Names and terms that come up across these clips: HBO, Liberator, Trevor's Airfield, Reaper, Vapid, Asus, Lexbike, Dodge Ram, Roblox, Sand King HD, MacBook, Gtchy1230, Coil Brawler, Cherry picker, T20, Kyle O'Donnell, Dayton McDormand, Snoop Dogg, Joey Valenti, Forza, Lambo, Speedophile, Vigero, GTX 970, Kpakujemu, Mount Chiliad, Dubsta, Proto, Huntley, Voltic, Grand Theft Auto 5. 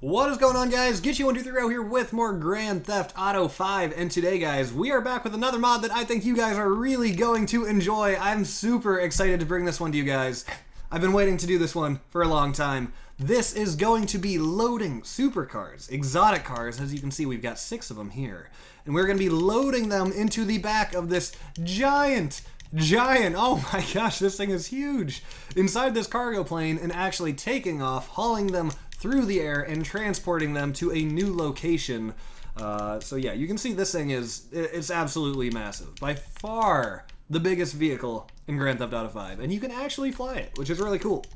What is going on, guys? Gtchy1230 out here with more Grand Theft Auto 5, and today, guys, we are back with another mod that I think you guys are really going to enjoy. I'm super excited to bring this one to you guys. I've been waiting to do this one for a long time. This is going to be loading supercars, exotic cars. As you can see, we've got 6 of them here, and we're going to be loading them into the back of this giant, oh my gosh, this thing is huge, inside this cargo plane, and actually taking off, hauling them through the air and transporting them to a new location. So yeah, you can see this thing it's absolutely massive. By far the biggest vehicle in Grand Theft Auto 5, and you can actually fly it, which is really cool.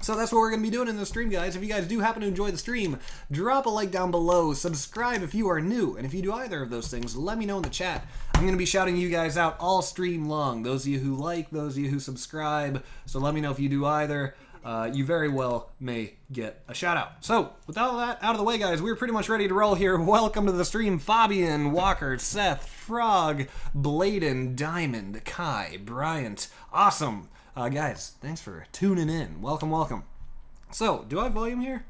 So that's what we're going to be doing in this stream, guys. If you guys do happen to enjoy the stream, drop a like down below, subscribe if you are new, and if you do either of those things, let me know in the chat. I'm going to be shouting you guys out all stream long, those of you who like, those of you who subscribe, so let me know if you do either. You very well may get a shout out. So, with all that out of the way, guys, we're pretty much ready to roll here. Welcome to the stream, Fabian, Walker, Seth, Frog, Bladen, Diamond, Kai, Bryant. Awesome. Guys, thanks for tuning in. Welcome, welcome. So, do I have volume here?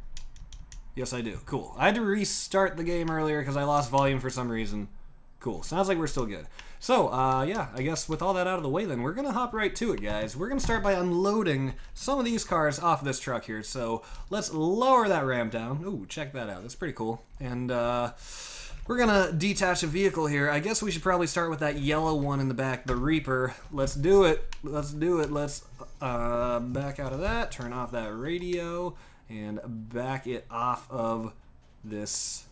Yes, I do. Cool. I had to restart the game earlier because I lost volume for some reason. Cool. Sounds like we're still good. So, yeah, I guess with all that out of the way, then, we're going to hop right to it, guys. We're going to start by unloading some of these cars off this truck here. So, let's lower that ramp down. Ooh, check that out. That's pretty cool. And we're going to detach a vehicle here. I guess we should probably start with that yellow one in the back, the Reaper. Let's do it. Let's do it. Let's back out of that, turn off that radio, and back it off of this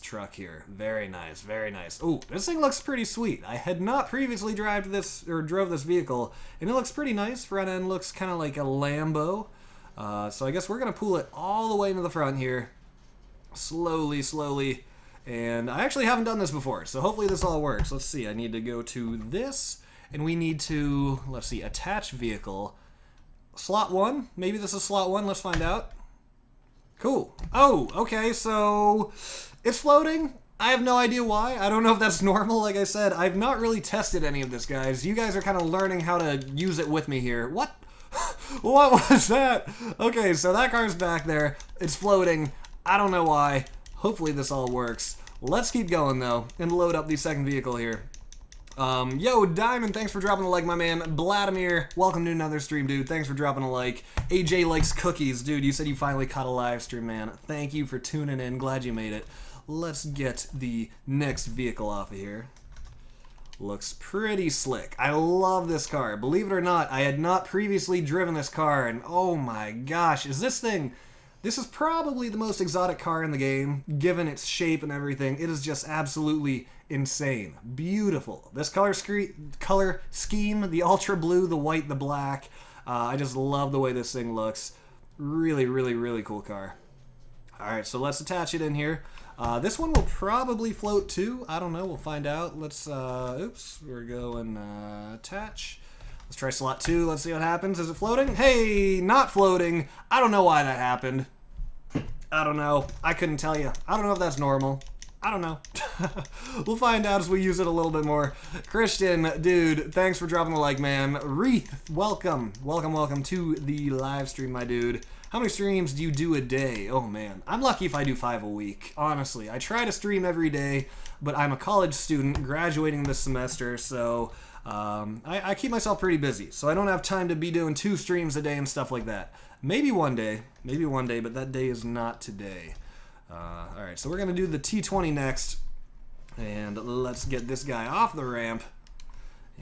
truck here. Very nice, very nice. Oh, this thing looks pretty sweet. I had not previously drove this vehicle, and it looks pretty nice. Front end looks kind of like a Lambo. So I guess we're gonna pull it all the way into the front here, slowly, slowly. And I actually haven't done this before, so hopefully this all works. Let's see. I need to go to this, and we need to, let's see, attach vehicle, slot 1. Maybe this is slot 1. Let's find out. Cool. Oh, okay, so it's floating. I have no idea why. I don't know if that's normal. Like I said, I've not really tested any of this, guys. You guys are kind of learning how to use it with me here. What? What was that? Okay, so that car's back there. It's floating. I don't know why. Hopefully this all works. Let's keep going, though, and load up the second vehicle here. Yo, Diamond, thanks for dropping a like, my man. Vladimir, welcome to another stream, dude. Thanks for dropping a like. AJ likes cookies. Dude, you said you finally caught a live stream, man. Thank you for tuning in. Glad you made it. Let's get the next vehicle off of here. Looks pretty slick. I love this car. Believe it or not, I had not previously driven this car, and oh my gosh, is this thing... This is probably the most exotic car in the game, given its shape and everything. It is just absolutely insane. Beautiful. This color scheme, the ultra blue, the white, the black. I just love the way this thing looks. Really, really, really cool car. Alright, so let's attach it in here. This one will probably float too. I don't know. We'll find out. Let's, oops, we're going attach. Let's try slot 2. Let's see what happens. Is it floating? Hey, not floating. I don't know why that happened. I don't know. I couldn't tell you. I don't know if that's normal. I don't know. We'll find out as we use it a little bit more. Christian, dude, thanks for dropping the like, man. Wreath, welcome. Welcome, welcome to the live stream, my dude. How many streams do you do a day? Oh, man. I'm lucky if I do 5 a week. Honestly, I try to stream every day, but I'm a college student graduating this semester, so... I keep myself pretty busy, so I don't have time to be doing 2 streams a day and stuff like that. Maybe one day, but that day is not today. Alright, so we're going to do the T20 next, and let's get this guy off the ramp,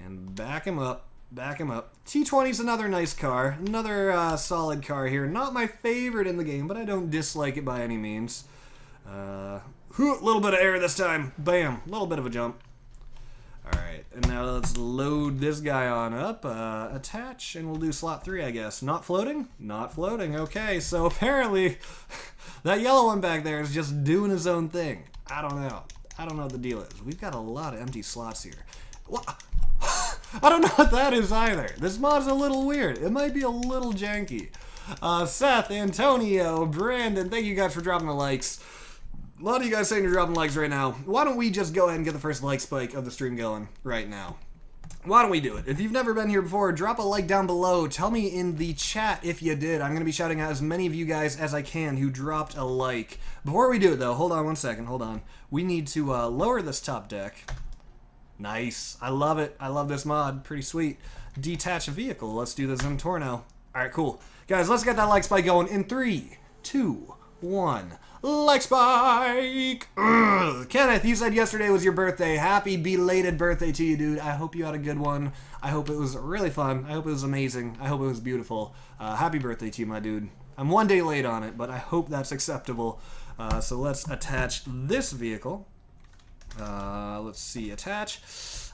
and back him up, back him up. T20's another nice car, another solid car here. Not my favorite in the game, but I don't dislike it by any means. Little bit of air this time, bam, little bit of a jump. Alright, and now let's load this guy on up, attach, and we'll do slot 3, I guess. Not floating? Not floating, okay. So apparently, that yellow one back there is just doing his own thing. I don't know. I don't know what the deal is. We've got a lot of empty slots here. What? I don't know what that is either. This mod's a little weird. It might be a little janky. Seth, Antonio, Brandon, thank you guys for dropping the likes. A lot of you guys saying you're dropping likes right now. Why don't we just go ahead and get the first like spike of the stream going right now? Why don't we do it? If you've never been here before, drop a like down below. Tell me in the chat if you did. I'm going to be shouting out as many of you guys as I can who dropped a like. Before we do it, though, hold on one second. Hold on. We need to lower this top deck. Nice. I love it. I love this mod. Pretty sweet. Detach a vehicle. Let's do the Zentorno. All right, cool. Guys, let's get that like spike going in 3, 2, 1. Lexbike! Kenneth, you said yesterday was your birthday. Happy belated birthday to you, dude. I hope you had a good one. I hope it was really fun. I hope it was amazing. I hope it was beautiful. Happy birthday to you, my dude. I'm one day late on it, but I hope that's acceptable. So let's attach this vehicle. Let's see, attach.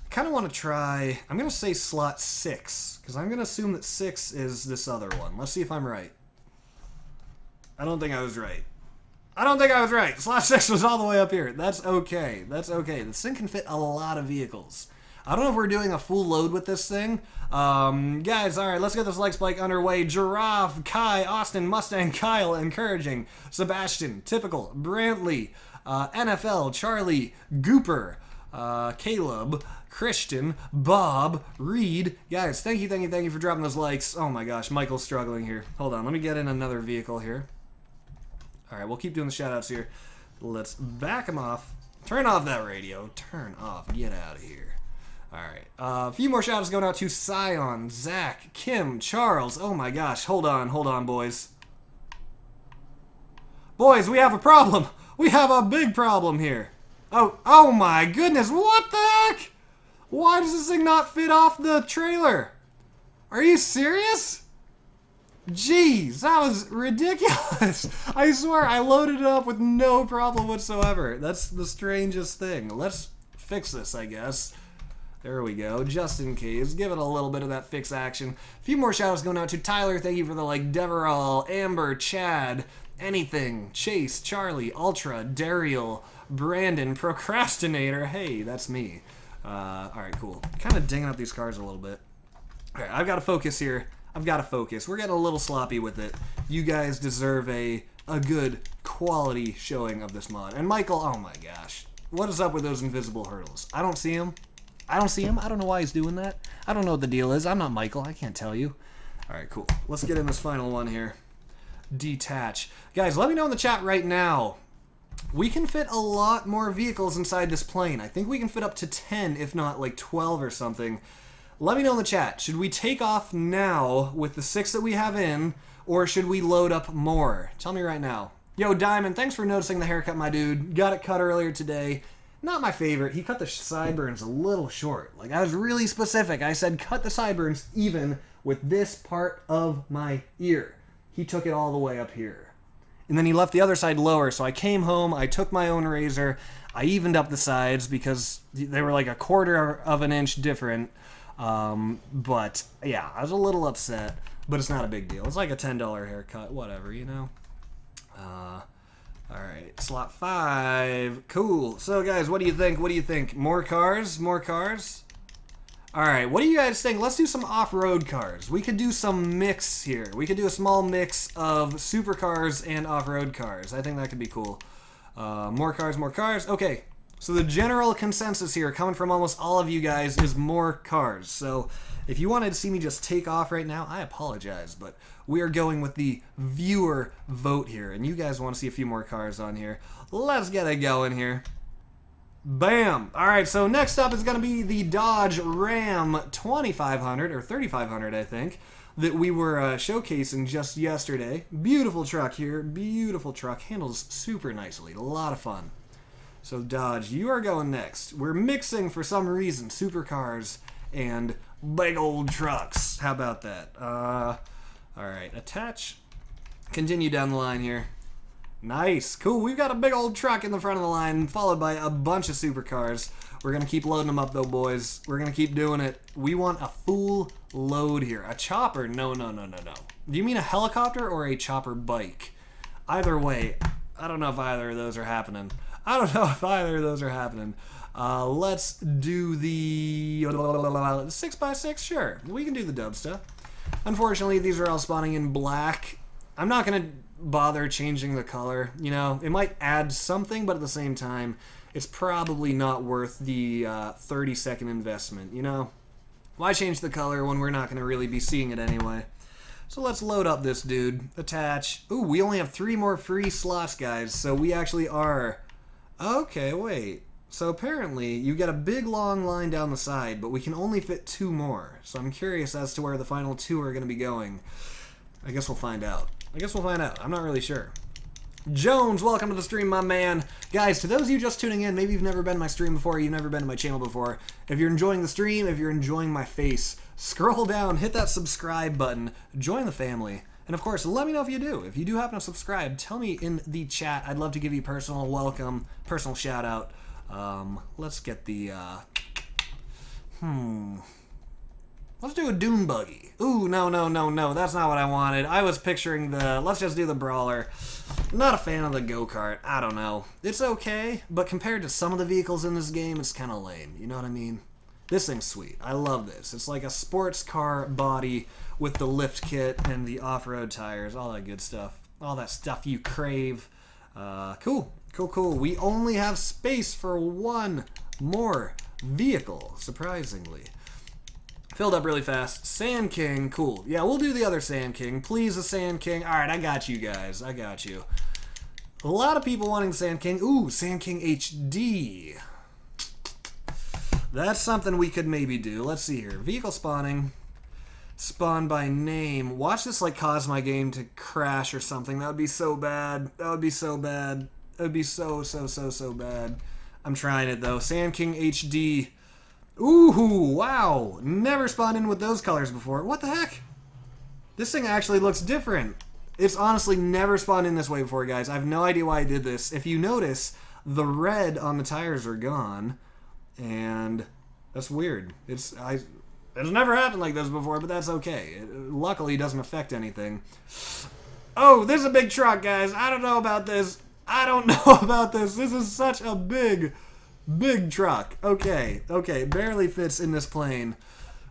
I kind of want to try, I'm going to say slot 6, because I'm going to assume that 6 is this other one. Let's see if I'm right. I don't think I was right. I don't think I was right. Slot 6 was all the way up here. That's okay. That's okay. This thing can fit a lot of vehicles. I don't know if we're doing a full load with this thing. Guys, all right, let's get this Lexbike underway. Giraffe, Kai, Austin, Mustang, Kyle, Encouraging, Sebastian, Typical, Brantley, NFL, Charlie, Gooper, Caleb, Christian, Bob, Reed. Guys, thank you for dropping those likes. Oh my gosh, Michael's struggling here. Hold on, let me get in another vehicle here. All right, we'll keep doing the shout-outs here. Let's back them off. Turn off that radio. Turn off. Get out of here. All right. A few more shout-outs going out to Scion, Zach, Kim, Charles. Oh, my gosh. Hold on, boys. Boys, we have a problem. We have a big problem here. Oh my goodness. What the heck? Why does this thing not fit off the trailer? Are you serious? Jeez, that was ridiculous. I swear, I loaded it up with no problem whatsoever. That's the strangest thing. Let's fix this, I guess. There we go, just in case. Give it a little bit of that fix action. A few more shout-outs going out to Tyler. Thank you for the, like, Deverall, Amber, Chad, Anything, Chase, Charlie, Ultra, Dariel, Brandon, Procrastinator. Hey, that's me. All right, cool. Kind of dinging up these cars a little bit. All right, I've got to focus here. I've got to focus. We're getting a little sloppy with it. You guys deserve a good quality showing of this mod. And Michael, oh my gosh. What is up with those invisible hurdles? I don't see him. I don't know why he's doing that. I don't know what the deal is. I'm not Michael. I can't tell you. All right, cool. Let's get in this final one here. Detach. Guys, let me know in the chat right now. We can fit a lot more vehicles inside this plane. I think we can fit up to 10, if not like 12 or something. Let me know in the chat, should we take off now with the 6 that we have in, or should we load up more? Tell me right now. Yo, Diamond, thanks for noticing the haircut, my dude. Got it cut earlier today. Not my favorite. He cut the sideburns a little short. Like, I was really specific. I said cut the sideburns even with this part of my ear. He took it all the way up here. And then he left the other side lower, so I came home, I took my own razor, I evened up the sides because they were like a quarter of an inch different. But yeah, I was a little upset, but it's not a big deal. It's like a $10 haircut, whatever, you know. All right, slot 5, cool. So guys, what do you think? What do you think? More cars? More cars? All right, what do you guys think? Let's do some off-road cars. We could do some mix here. We could do a small mix of supercars and off-road cars. I think that could be cool. More cars, more cars. Okay. So the general consensus here, coming from almost all of you guys, is more cars. So if you wanted to see me just take off right now, I apologize, but we are going with the viewer vote here, and you guys want to see a few more cars on here. Let's get it going here. Bam! All right, so next up is going to be the Dodge Ram 2500, or 3500, I think, that we were showcasing just yesterday. Beautiful truck here, beautiful truck. Handles super nicely, a lot of fun. So Dodge, you are going next. We're mixing, for some reason, supercars and big old trucks. How about that? All right, attach. Continue down the line here. Nice, cool. We've got a big old truck in the front of the line, followed by a bunch of supercars. We're going to keep loading them up, though, boys. We're going to keep doing it. We want a full load here. A chopper? No. Do you mean a helicopter or a chopper bike? Either way, I don't know if either of those are happening. Let's do the 6x6, sure. We can do the Dubsta. Unfortunately, these are all spawning in black. I'm not going to bother changing the color. You know, it might add something, but at the same time, it's probably not worth the 30-second investment, you know? Why change the color when we're not going to really be seeing it anyway? So let's load up this dude. Attach. Ooh, we only have 3 more free slots, guys. So we actually are... Okay, wait. So apparently, you've got a big long line down the side, but we can only fit 2 more. So I'm curious as to where the final 2 are going to be going. I guess we'll find out. I'm not really sure. Jones, welcome to the stream, my man. Guys, to those of you just tuning in, maybe you've never been to my stream before, you've never been to my channel before. If you're enjoying the stream, if you're enjoying my face, scroll down, hit that subscribe button, join the family. And of course, let me know if you do. If you do happen to subscribe, tell me in the chat. I'd love to give you personal welcome, personal shout out. Let's get the, let's do a Doom Buggy. Ooh, no, that's not what I wanted. I was picturing the, let's just do the Brawler. Not a fan of the go-kart, I don't know. It's okay, but compared to some of the vehicles in this game, it's kind of lame, you know what I mean? This thing's sweet, I love this. It's like a sports car body with the lift kit and the off-road tires, all that good stuff. All that stuff you crave. Cool. We only have space for 1 more vehicle, surprisingly. Filled up really fast. Sand King, cool. Yeah, we'll do the other Sand King. Please, the Sand King. All right, I got you guys. I got you. A lot of people wanting Sand King. Ooh, Sand King HD. That's something we could maybe do. Let's see here. Vehicle spawning. Spawn by name. Watch this, like, cause my game to crash or something. That would be so bad. That would be so bad. I'm trying it, though. Sand King HD. Ooh, wow. Never spawned in with those colors before. What the heck? This thing actually looks different. It's honestly never spawned in this way before, guys. I have no idea why I did this. If you notice, the red on the tires are gone. And that's weird. It's never happened like this before, but that's okay. It luckily doesn't affect anything. Oh, this is a big truck, guys. I don't know about this. This is such a big truck. Okay, barely fits in this plane.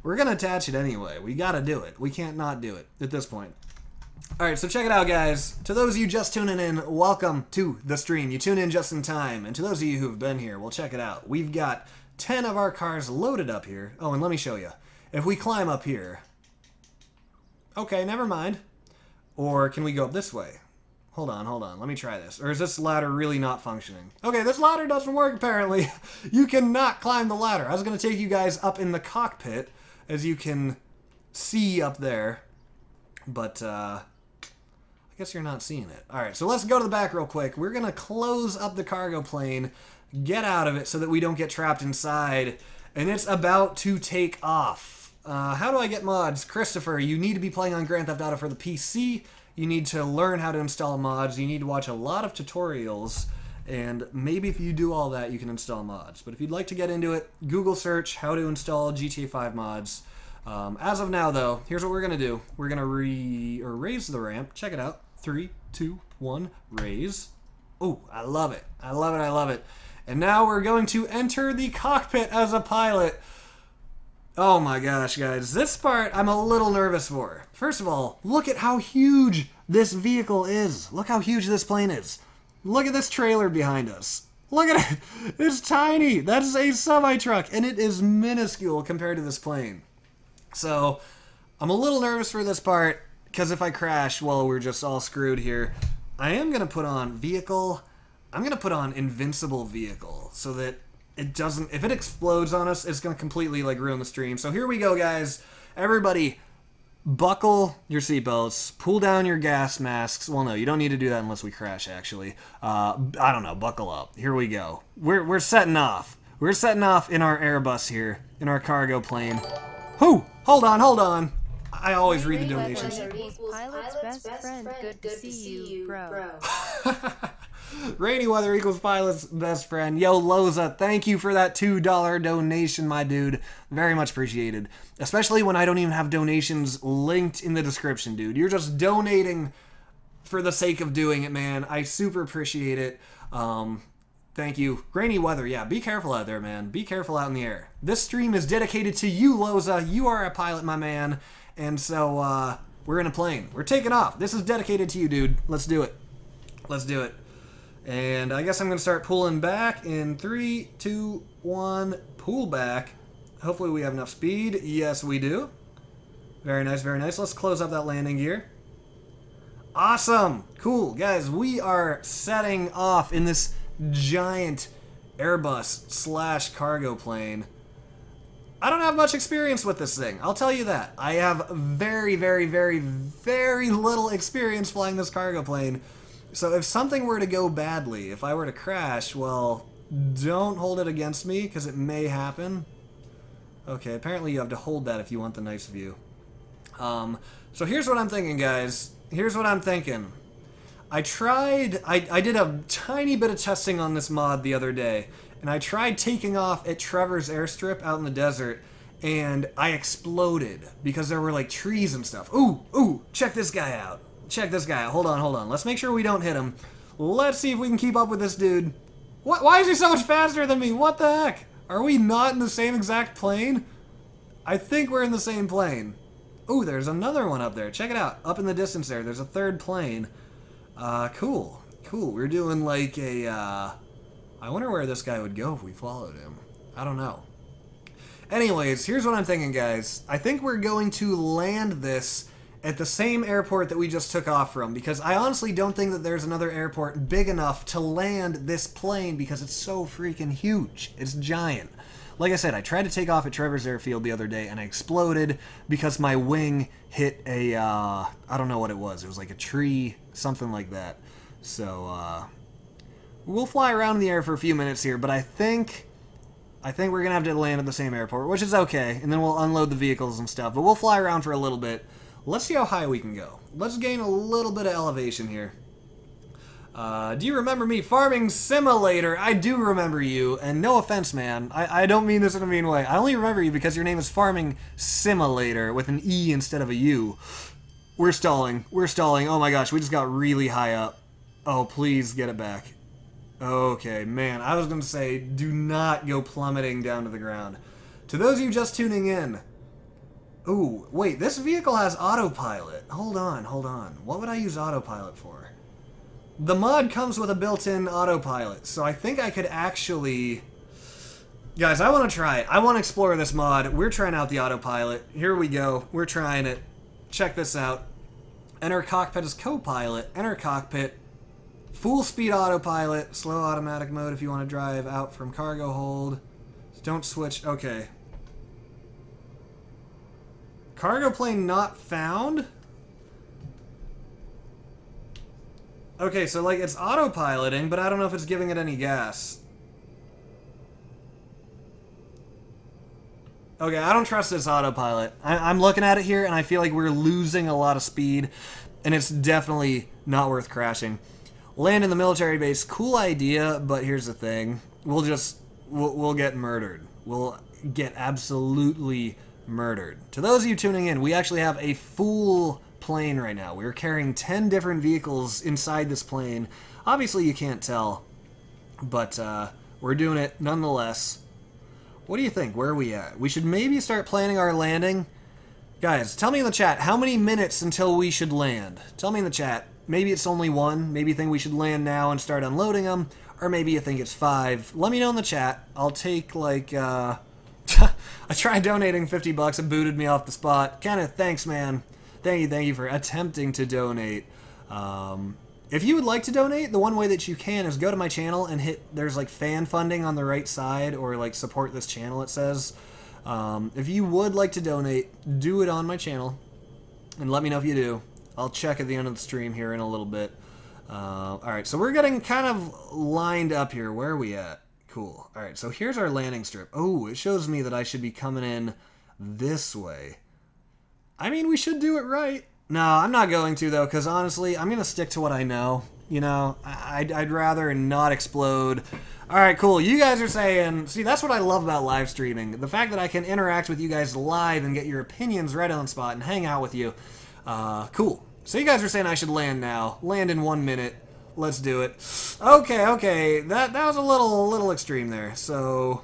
We're gonna attach it anyway. We gotta do it. We can't not do it at this point. Alright, so check it out, guys. To those of you just tuning in, welcome to the stream. You tune in just in time. And to those of you who've been here, well, check it out. We've got 10 of our cars loaded up here. Oh, and let me show you. If we climb up here... Okay, never mind. Or can we go up this way? Hold on, let me try this. Or is this ladder really not functioning? Okay, this ladder doesn't work, apparently. You cannot climb the ladder. I was gonna take you guys up in the cockpit, as you can see up there. But, I guess you're not seeing it. Alright, so let's go to the back real quick. We're gonna close up the cargo plane, get out of it so that we don't get trapped inside, and it's about to take off. How do I get mods? Christopher, you need to be playing on Grand Theft Auto for the PC. You need to learn how to install mods, you need to watch a lot of tutorials, and maybe if you do all that, you can install mods. But if you'd like to get into it, Google search how to install GTA 5 mods. As of now, though, here's what we're going to do. We're going to raise the ramp. Check it out. 3, 2, 1, raise. Oh, I love it. I love it. And now we're going to enter the cockpit as a pilot. Oh my gosh, guys. This part I'm a little nervous for. First of all, look at how huge this vehicle is. Look how huge this plane is. Look at this trailer behind us. Look at it. It's tiny. That's a semi-truck, and it is minuscule compared to this plane. So, I'm a little nervous for this part, because if I crash, well, we're just all screwed here. I am going to put on vehicle. I'm going to put on invincible vehicle, so that it doesn't... If it explodes on us, it's going to completely, like, ruin the stream. So here we go, guys. Everybody, buckle your seatbelts. Pull down your gas masks. Well, no, you don't need to do that unless we crash, actually. I don't know. Buckle up. Here we go. We're setting off. We're setting off in our Airbus here. In our cargo plane. Whoo! Hold on. I always read the donations. Pilot's best friend. Good to see you, bro. Rainy weather equals pilot's best friend. Yo, Loza, thank you for that $2 donation, my dude. Very much appreciated. Especially when I don't even have donations linked in the description, dude. You're just donating for the sake of doing it, man. I super appreciate it. Thank you. Rainy weather, yeah. Be careful out there, man. Be careful out in the air. This stream is dedicated to you, Loza. You are a pilot, my man. And so, we're in a plane. We're taking off. This is dedicated to you, dude. Let's do it. And I guess I'm going to start pulling back in 3, 2, 1, pull back. Hopefully we have enough speed. Yes, we do. Very nice, very nice. Let's close up that landing gear. Awesome. Cool. Guys, we are setting off in this giant Airbus / cargo plane. I don't have much experience with this thing, I'll tell you that. I have very, very, very, very little experience flying this cargo plane. So if something were to go badly, if I were to crash, well, don't hold it against me, because it may happen. Okay, apparently you have to hold that if you want the nice view. So here's what I'm thinking, guys. Here's what I'm thinking. I tried... I did a tiny bit of testing on this mod the other day. And I tried taking off at Trevor's airstrip out in the desert, and I exploded because there were like trees and stuff. Ooh, ooh, check this guy out. Check this guy out. Hold on, hold on. Let's make sure we don't hit him. Let's see if we can keep up with this dude. What? Why is he so much faster than me? What the heck? Are we not in the same exact plane? I think we're in the same plane. Ooh, there's another one up there. Check it out. Up in the distance there, there's a third plane. Cool. Cool. We're doing like a, I wonder where this guy would go if we followed him. I don't know. Anyways, here's what I'm thinking, guys. I think we're going to land this at the same airport that we just took off from, because I honestly don't think that there's another airport big enough to land this plane because it's so freaking huge. It's giant. Like I said, I tried to take off at Trevor's Airfield the other day, and I exploded because my wing hit a, I don't know what it was. It was like a tree, something like that. So, we'll fly around in the air for a few minutes here, but I think we're going to have to land at the same airport, which is okay, and then we'll unload the vehicles and stuff, but we'll fly around for a little bit. Let's see how high we can go. Let's gain a little bit of elevation here. Do you remember me? Farming Simulator, I do remember you, and no offense, man. I don't mean this in a mean way. I only remember you because your name is Farming Simulator with an E instead of a U. We're stalling. We're stalling. Oh my gosh, we just got really high up. Oh, please get it back. Okay, man, I was going to say, do not go plummeting down to the ground. To those of you just tuning in... Ooh, wait, this vehicle has autopilot. Hold on, hold on. What would I use autopilot for? The mod comes with a built-in autopilot, so I think I could actually... Guys, I want to try it. I want to explore this mod. We're trying out the autopilot. Here we go. We're trying it. Check this out. Enter cockpit as co-pilot. Enter cockpit. Full speed autopilot, slow automatic mode if you want to drive out from cargo hold. Don't switch, okay. Cargo plane not found? Okay, so like it's autopiloting, but I don't know if it's giving it any gas. Okay, I don't trust this autopilot. I'm looking at it here and I feel like we're losing a lot of speed and it's definitely not worth crashing. Land in the military base, cool idea, but here's the thing. We'll get murdered. We'll get absolutely murdered. To those of you tuning in, we actually have a full plane right now. We're carrying 10 different vehicles inside this plane. Obviously you can't tell, but we're doing it nonetheless. What do you think? Where are we at? We should maybe start planning our landing. Guys, tell me in the chat, how many minutes until we should land? Tell me in the chat. Maybe it's only one. Maybe you think we should land now and start unloading them. Or maybe you think it's 5. Let me know in the chat. I'll take, like, I tried donating $50. It booted me off the spot. Kenneth, thanks, man. Thank you for attempting to donate. If you would like to donate, the one way that you can is go to my channel and hit... There's, like, fan funding on the right side, or, like, support this channel, it says. If you would like to donate, do it on my channel. And let me know if you do. I'll check at the end of the stream here in a little bit. Alright, so we're getting kind of lined up here. Where are we at? Cool. Alright, so here's our landing strip. Oh, it shows me that I should be coming in this way. I mean, we should do it right. No, I'm not going to, though, because honestly, I'm going to stick to what I know. You know, I'd rather not explode. Alright, cool. You guys are saying... See, that's what I love about live streaming. The fact that I can interact with you guys live and get your opinions right on the spot and hang out with you. Cool. So you guys are saying I should land now. Land in 1 minute. Let's do it. Okay, okay. That was a little extreme there. So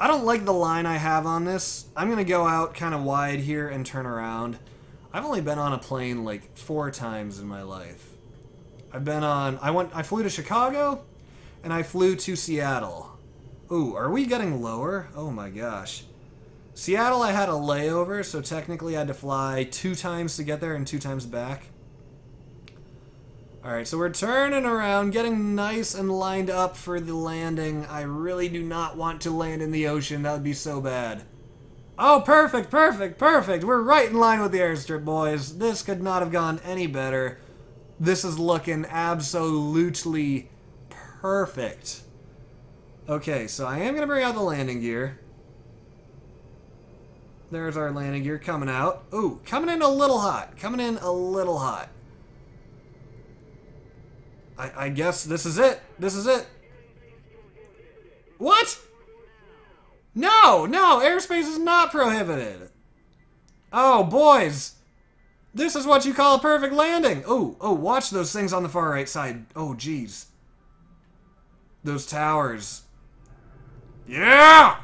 I don't like the line I have on this. I'm going to go out kind of wide here and turn around. I've only been on a plane like 4 times in my life. I flew to Chicago and I flew to Seattle. Ooh, are we getting lower? Oh my gosh. Seattle, I had a layover, so technically I had to fly 2 times to get there and 2 times back. Alright, so we're turning around, getting nice and lined up for the landing. I really do not want to land in the ocean. That would be so bad. Oh, perfect, perfect, perfect. We're right in line with the airstrip, boys. This could not have gone any better. This is looking absolutely perfect. Okay, so I am going to bring out the landing gear. There's our landing gear coming out. Ooh, coming in a little hot. Coming in a little hot. I guess this is it. This is it. What? No, no, airspace is not prohibited. Oh, boys. This is what you call a perfect landing. Oh, oh, watch those things on the far right side. Oh, jeez. Those towers. Yeah!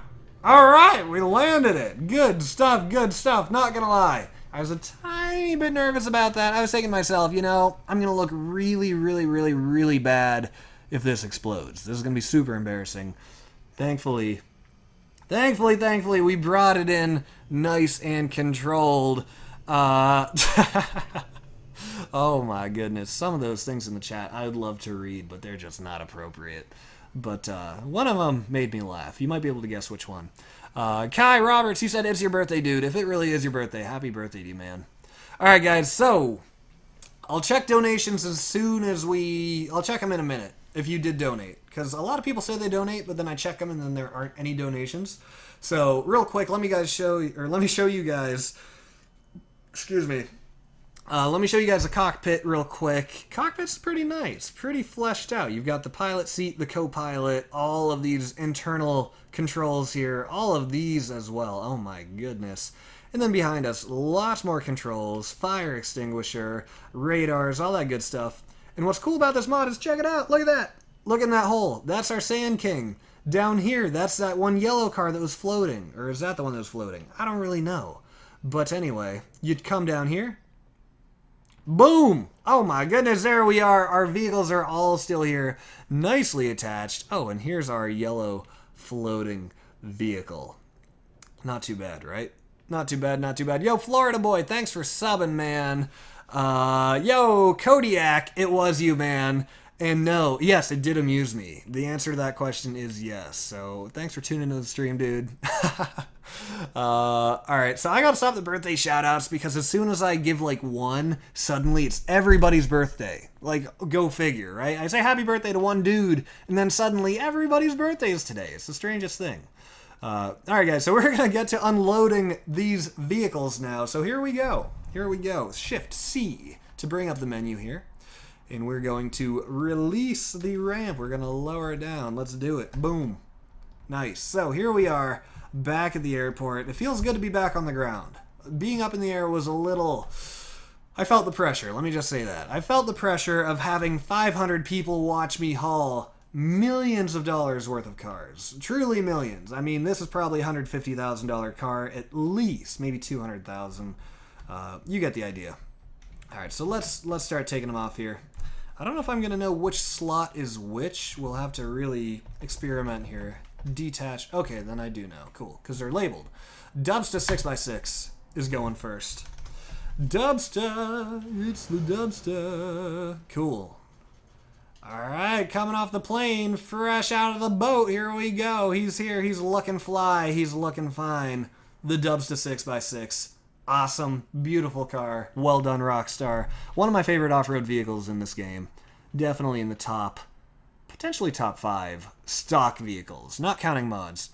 All right, we landed it. Good stuff, good stuff. Not gonna lie. I was a tiny bit nervous about that. I was thinking to myself, you know, I'm going to look really, really, really, really bad if this explodes. This is going to be super embarrassing. Thankfully, thankfully, thankfully, we brought it in nice and controlled. Oh my goodness. Some of those things in the chat I would love to read, but they're just not appropriate. But one of them made me laugh. You might be able to guess which one. Kai Roberts, you said it's your birthday, dude. If it really is your birthday, happy birthday to you, man. Alright, guys, so I'll check donations as soon as we... I'll check them in a minute, if you did donate. Because a lot of people say they donate, but then I check them and then there aren't any donations. So, real quick, let me show you guys... Excuse me. Let me show you guys the cockpit real quick. Cockpit's pretty nice, pretty fleshed out. You've got the pilot seat, the co-pilot, all of these internal controls here, all of these as well. Oh my goodness. And then behind us, lots more controls, fire extinguisher, radars, all that good stuff. And what's cool about this mod is, check it out, look at that. Look in that hole, that's our Sand King. Down here, that's that one yellow car that was floating. Or is that the one that was floating? I don't really know. But anyway, you'd come down here. Boom! Oh my goodness, there we are. Our vehicles are all still here, nicely attached. Oh, and here's our yellow floating vehicle. Not too bad, right? Not too bad, not too bad. Yo, Florida boy, thanks for subbing, man. Yo, Kodiak, it was you, man. And no, yes, it did amuse me. The answer to that question is yes. So thanks for tuning into the stream, dude. Alright, so I gotta stop the birthday shoutouts because as soon as I give like one, suddenly it's everybody's birthday. Like, go figure, right? I say happy birthday to one dude, and then suddenly everybody's birthday is today. It's the strangest thing. Alright guys, so we're gonna get to unloading these vehicles now. So here we go. Here we go. Shift C to bring up the menu here. And we're going to release the ramp. We're gonna lower it down. Let's do it. Boom. Nice. So here we are. Back at the airport. It feels good to be back on the ground. Being up in the air was a little... I felt the pressure, let me just say that. I felt the pressure of having 500 people watch me haul millions of dollars worth of cars. Truly millions. I mean, this is probably a $150,000 car, at least. Maybe $200,000. You get the idea. Alright, so let's start taking them off here. I don't know if I'm going to know which slot is which. We'll have to really experiment here. Detach. Okay, then I do know. Cool, because they're labeled. Dubsta 6x6 is going first. Dubsta, it's the Dubsta. Cool. Alright, coming off the plane, fresh out of the boat. Here we go. He's here. He's looking fly. He's looking fine. The Dubsta 6x6. Awesome, beautiful car. Well done, Rockstar. One of my favorite off-road vehicles in this game. Definitely in the top. Potentially top 5 stock vehicles, not counting mods.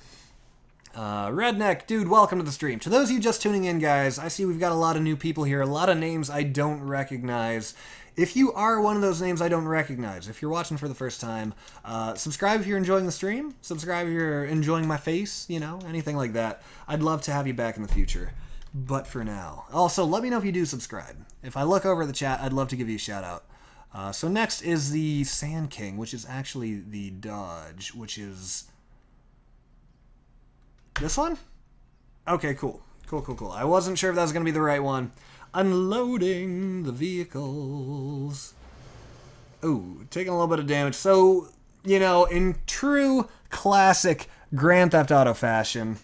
Redneck, dude, welcome to the stream. To those of you just tuning in, guys, I see we've got a lot of new people here, a lot of names I don't recognize. If you are one of those names I don't recognize, if you're watching for the first time, subscribe if you're enjoying the stream, subscribe if you're enjoying my face, you know, anything like that. I'd love to have you back in the future. But for now. Also, let me know if you do subscribe. If I look over the chat, I'd love to give you a shout out. So next is the Sand King, which is actually the Dodge, which is this one? Okay, cool. Cool, cool, cool. I wasn't sure if that was going to be the right one. Unloading the vehicles. Ooh, taking a little bit of damage. So, you know, in true classic Grand Theft Auto fashion.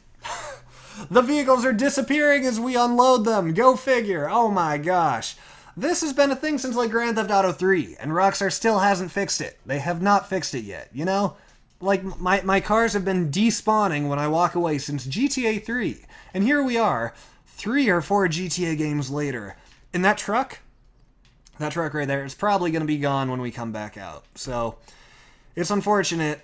The vehicles are disappearing as we unload them. Go figure. Oh my gosh. This has been a thing since like Grand Theft Auto 3, and Rockstar still hasn't fixed it. They have not fixed it yet, you know? Like, my cars have been despawning when I walk away since GTA 3. And here we are, 3 or 4 GTA games later. And that truck right there, is probably going to be gone when we come back out. So, it's unfortunate.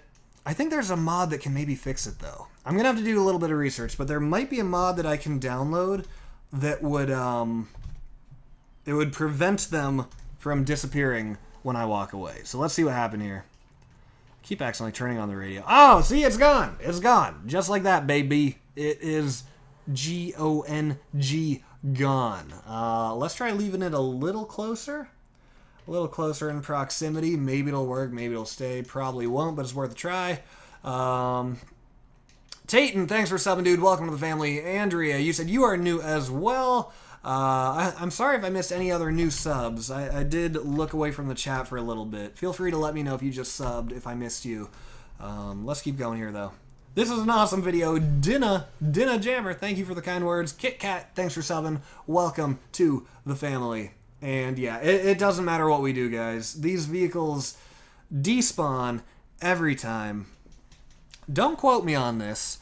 I think there's a mod that can maybe fix it, though. I'm going to have to do a little bit of research, but there might be a mod that I can download that would, it would prevent them from disappearing when I walk away. So let's see what happened here. I keep accidentally turning on the radio. Oh, see, it's gone. It's gone. Just like that, baby. It is G-O-N-G, gone. Let's try leaving it a little closer. A little closer in proximity. Maybe it'll work. Maybe it'll stay. Probably won't, but it's worth a try. Tayton, thanks for subbing, dude. Welcome to the family. Andrea, you said you are new as well. I'm sorry if I missed any other new subs. I did look away from the chat for a little bit. Feel free to let me know if you just subbed, if I missed you. Let's keep going here, though. This is an awesome video. Dinna Jammer, thank you for the kind words. Kit Kat, thanks for subbing. Welcome to the family. And yeah, it doesn't matter what we do, guys. These vehicles despawn every time. Don't quote me on this,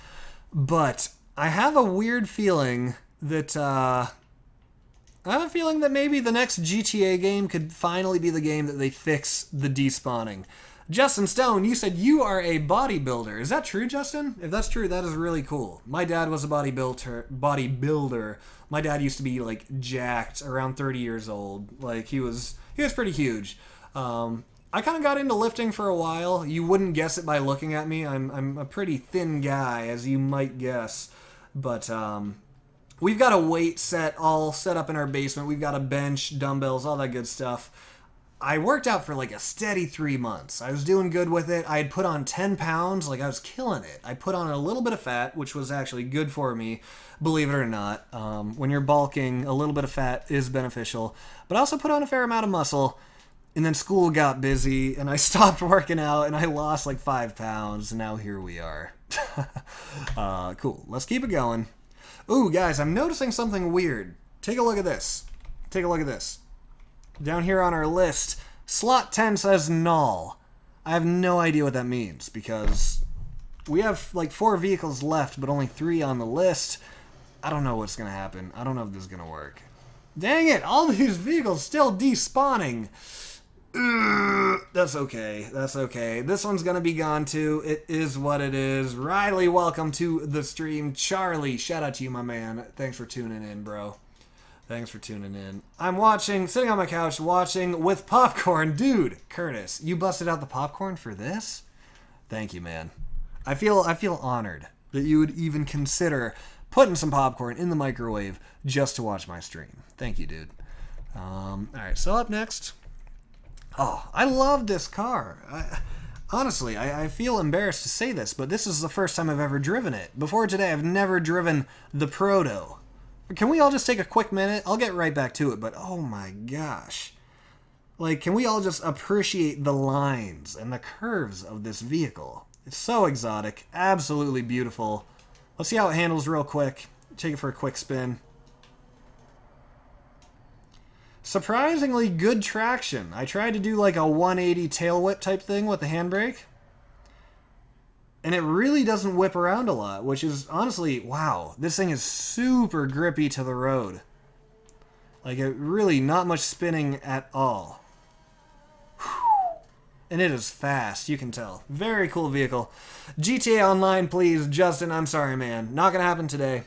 but I have a weird feeling that... I have a feeling that maybe the next GTA game could finally be the game that they fix the despawning. Justin Stone, you said you are a bodybuilder. Is that true, Justin? If that's true, that is really cool. My dad was a bodybuilder. My dad used to be, like, jacked, around 30 years old. Like, he was pretty huge. I kind of got into lifting for a while. You wouldn't guess it by looking at me. I'm a pretty thin guy, as you might guess. But, we've got a weight set all set up in our basement. We've got a bench, dumbbells, all that good stuff. I worked out for like a steady 3 months. I was doing good with it. I had put on 10 pounds. Like, I was killing it. I put on a little bit of fat, which was actually good for me, believe it or not. When you're bulking, a little bit of fat is beneficial. But I also put on a fair amount of muscle. And then school got busy, and I stopped working out, and I lost like 5 pounds. And now here we are. Cool. Let's keep it going. Ooh, guys, I'm noticing something weird. Take a look at this. Take a look at this. Down here on our list, slot 10 says null. I have no idea what that means, because we have, like, 4 vehicles left, but only 3 on the list. I don't know what's going to happen. I don't know if this is going to work. Dang it! All these vehicles still despawning. That's okay. That's okay. This one's going to be gone, too. It is what it is. Riley, welcome to the stream. Charlie, shout out to you, my man. Thanks for tuning in, bro. Thanks for tuning in. I'm watching, sitting on my couch, watching with popcorn. Dude, Curtis, you busted out the popcorn for this? Thank you, man. I feel honored that you would even consider putting some popcorn in the microwave just to watch my stream. Thank you, dude. All right, so up next... Oh, I love this car. Honestly, I feel embarrassed to say this, but this is the first time I've ever driven it. Before today, I've never driven the Proto. Can we all just take a quick minute? I'll get right back to it, but oh my gosh. Like, can we all just appreciate the lines and the curves of this vehicle? It's so exotic, absolutely beautiful. Let's see how it handles real quick. Take it for a quick spin. Surprisingly good traction. I tried to do like a 180 tail whip type thing with the handbrake. And it really doesn't whip around a lot, which is honestly, wow. This thing is super grippy to the road. Like, it really not much spinning at all. And it is fast, you can tell. Very cool vehicle. GTA Online, please. Justin, I'm sorry, man. Not gonna happen today.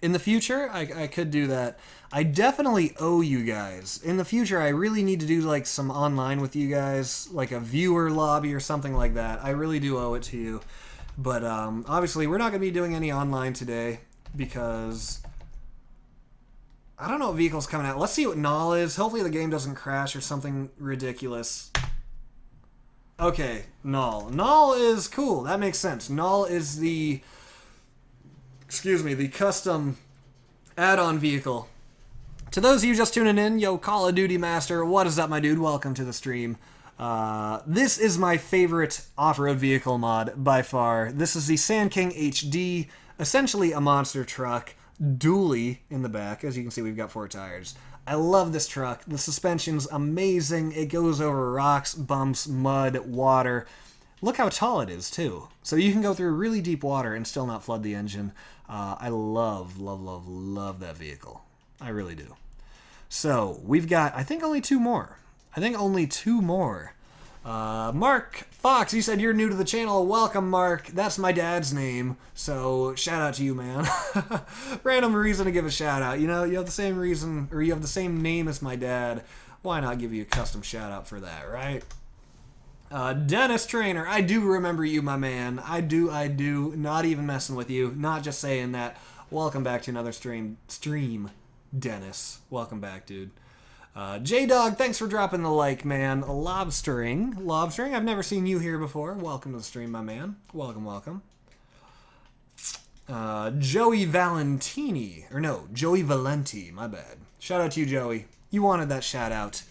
In the future, I could do that. I definitely owe you guys. In the future, I really need to do like some online with you guys, like a viewer lobby or something like that. I really do owe it to you. But obviously, we're not going to be doing any online today because I don't know what vehicle's coming out. Let's see what Null is. Hopefully the game doesn't crash or something ridiculous. Okay, Null. Null is cool. That makes sense. Null is the... Excuse me, the custom add-on vehicle. To those of you just tuning in, yo, Call of Duty Master, what is up, my dude? Welcome to the stream. This is my favorite off-road vehicle mod by far. This is the Sand King HD, essentially a monster truck, dually in the back. As you can see, we've got 4 tires. I love this truck. The suspension's amazing. It goes over rocks, bumps, mud, water. Look how tall it is, too. So you can go through really deep water and still not flood the engine. I love, love, love, love that vehicle. I really do. So we've got, I think, only 2 more. I think only 2 more. Mark Fox, you said you're new to the channel. Welcome, Mark. That's my dad's name, so shout out to you, man. Random reason to give a shout out. You know, you have the same reason, or you have the same name as my dad. Why not give you a custom shout out for that, right? Dennis Trainer, I do remember you, my man. I do. Not even messing with you. Not just saying that. Welcome back to another stream, Dennis. Welcome back, dude. J-Dog, thanks for dropping the like, man. Lobstering, I've never seen you here before. Welcome to the stream, my man. Welcome, welcome. Joey Valenti, my bad. Shout out to you, Joey. You wanted that shout out.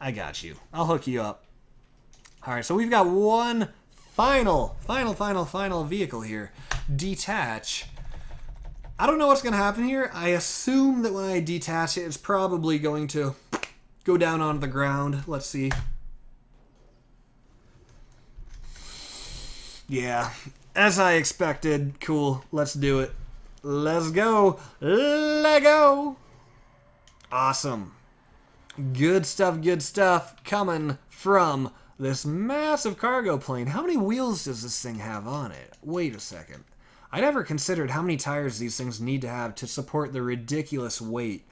I got you. I'll hook you up. Alright, so we've got one final vehicle here. Detach. I don't know what's going to happen here. I assume that when I detach it, it's probably going to go down onto the ground. Let's see. Yeah, as I expected. Cool. Let's do it. Let's go. Lego. Awesome. Good stuff. Good stuff coming from this massive cargo plane. How many wheels does this thing have on it? Wait a second. I never considered how many tires these things need to have to support the ridiculous weight.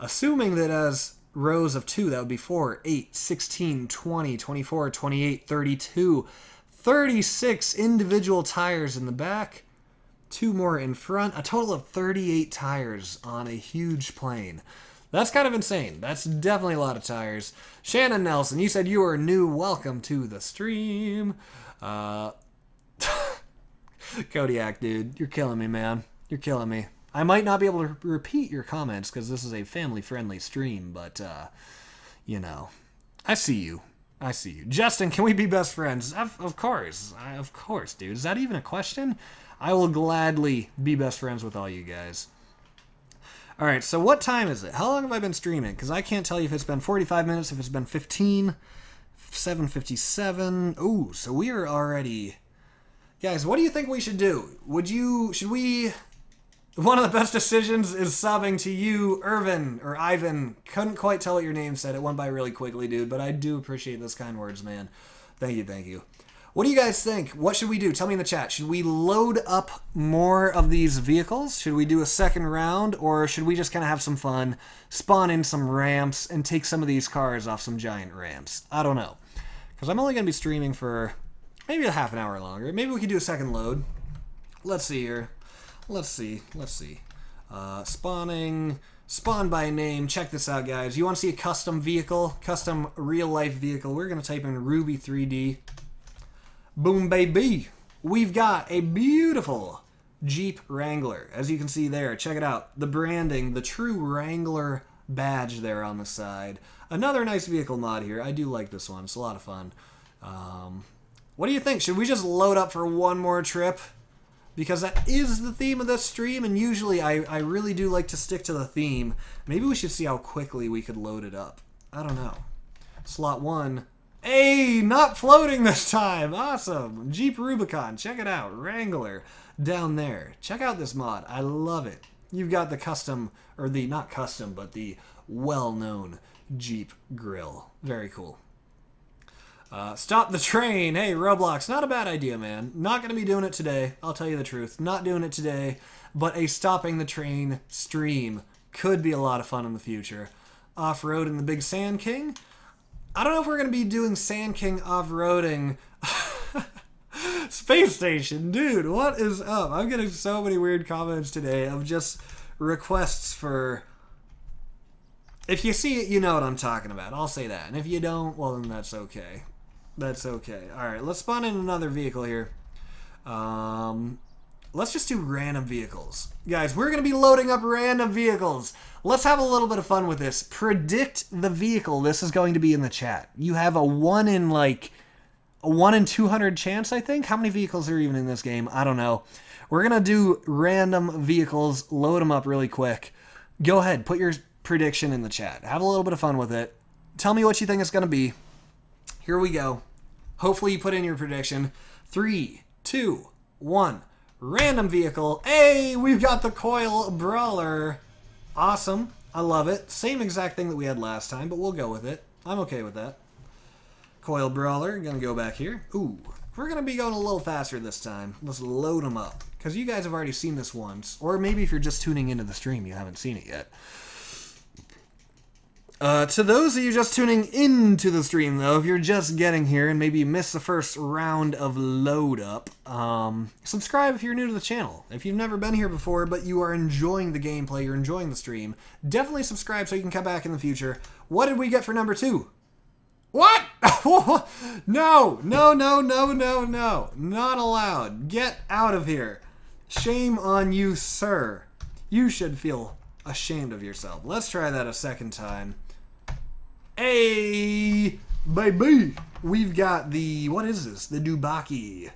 Assuming that as rows of 2, that would be 4, 8, 16, 20, 24, 28, 32, 36 individual tires in the back, 2 more in front, a total of 38 tires on a huge plane. That's kind of insane. That's definitely a lot of tires. Shannon Nelson, you said you are new. Welcome to the stream. Kodiak, dude, you're killing me, man. You're killing me. I might not be able to repeat your comments because this is a family-friendly stream, but, you know, I see you. I see you. Justin, can we be best friends? Of course, dude. Is that even a question? I will gladly be best friends with all you guys. All right, so what time is it? How long have I been streaming? Because I can't tell you if it's been 45 minutes, if it's been 15, 7:57. Ooh, so we are already... Guys, what do you think we should do? Should we... One of the best decisions is sobbing to you, Irvin, or Ivan. Couldn't quite tell what your name said. It went by really quickly, dude, but I do appreciate those kind words, man. Thank you, thank you. What do you guys think? What should we do? Tell me in the chat. Should we load up more of these vehicles? Should we do a second round, or should we just kind of have some fun, spawn in some ramps, and take some of these cars off some giant ramps? I don't know. Because I'm only going to be streaming for... maybe a half an hour longer. Maybe we could do a second load. Let's see here. Let's see. Spawning. Spawn by name. Check this out, guys. You want to see a custom vehicle? Custom real-life vehicle. We're going to type in Ruby 3D. Boom, baby. We've got a beautiful Jeep Wrangler. As you can see there. Check it out. The branding. The true Wrangler badge there on the side. Another nice vehicle mod here. I do like this one. It's a lot of fun. What do you think? Should we just load up for one more trip? Because that is the theme of this stream, and usually I really do like to stick to the theme. Maybe we should see how quickly we could load it up. I don't know. Slot 1. Hey, not floating this time! Awesome! Jeep Rubicon, check it out. Wrangler, down there. Check out this mod. I love it. You've got the custom, or the, not custom, but the well-known Jeep grill. Very cool. Stop the train. Hey, Roblox, not a bad idea, man. Not going to be doing it today. I'll tell you the truth. Not doing it today, but a stopping the train stream could be a lot of fun in the future. Off-road in the big Sand King. I don't know if we're going to be doing Sand King off-roading. Space Station, dude, what is up? I'm getting so many weird comments today of just requests for... If you see it, you know what I'm talking about. I'll say that. And if you don't, well, then that's okay. That's okay. All right, let's spawn in another vehicle here. Let's just do random vehicles. Guys, we're going to be loading up random vehicles. Let's have a little bit of fun with this. Predict the vehicle. This is going to be in the chat. You have a 1 in 200 chance, I think. How many vehicles are even in this game? I don't know. We're going to do random vehicles. Load them up really quick. Go ahead. Put your prediction in the chat. Have a little bit of fun with it. Tell me what you think it's going to be. Here we go. Hopefully you put in your prediction. 3, 2, 1. Random vehicle. Hey, we've got the Coil Brawler. Awesome. I love it. Same exact thing that we had last time, but we'll go with it. I'm okay with that. Coil Brawler. Gonna go back here. Ooh. We're gonna be going a little faster this time. Let's load them up. Because you guys have already seen this once. Or maybe if you're just tuning into the stream, you haven't seen it yet. To those of you just tuning into the stream, though, if you're just getting here and maybe missed the first round of load up, subscribe if you're new to the channel. If you've never been here before, but you are enjoying the gameplay, you're enjoying the stream, definitely subscribe so you can come back in the future. What did we get for number 2? What? No, no, no, no, no, no. Not allowed. Get out of here. Shame on you, sir. You should feel ashamed of yourself. Let's try that a second time. Hey, baby! We've got the, what is this? The Dubaki.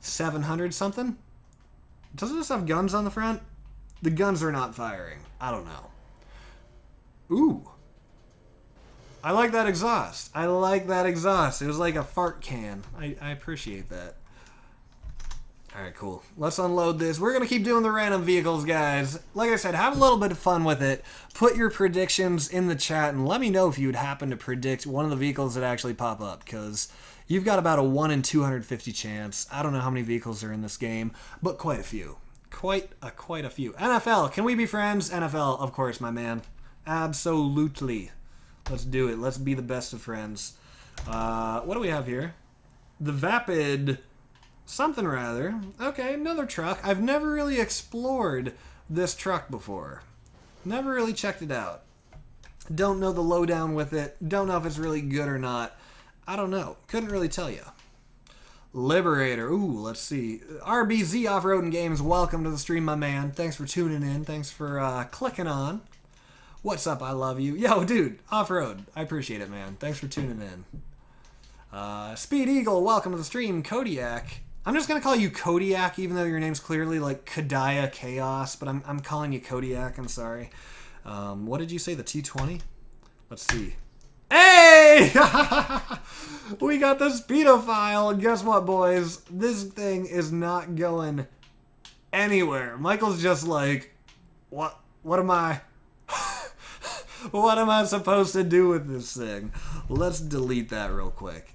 700 something? Doesn't this have guns on the front? The guns are not firing. I don't know. Ooh. I like that exhaust. I like that exhaust. It was like a fart can. I appreciate that. Alright, cool. Let's unload this. We're going to keep doing the random vehicles, guys. Like I said, have a little bit of fun with it. Put your predictions in the chat and let me know if you would happen to predict one of the vehicles that actually pop up, because you've got about a 1 in 250 chance. I don't know how many vehicles are in this game, but quite a few. Quite a few. NFL, can we be friends? NFL, of course, my man. Absolutely. Let's do it. Let's be the best of friends. What do we have here? The Vapid... something rather. Okay, another truck. I've never really explored this truck before. Never really checked it out. Don't know the lowdown with it. Don't know if it's really good or not. I don't know. Couldn't really tell you. Liberator. Ooh, let's see. RBZ Off-Roading Games, welcome to the stream, my man. Thanks for tuning in. Thanks for clicking on. What's up, I love you. Yo, dude, off-road. I appreciate it, man. Thanks for tuning in. Speed Eagle, welcome to the stream. Kodiak. I'm just going to call you Kodiak, even though your name's clearly like Kodiak Chaos, but I'm calling you Kodiak, I'm sorry. What did you say, the T20? Let's see. Hey! We got the Speedophile, and guess what, boys? This thing is not going anywhere. Michael's just like, what am I... what am I supposed to do with this thing? Let's delete that real quick.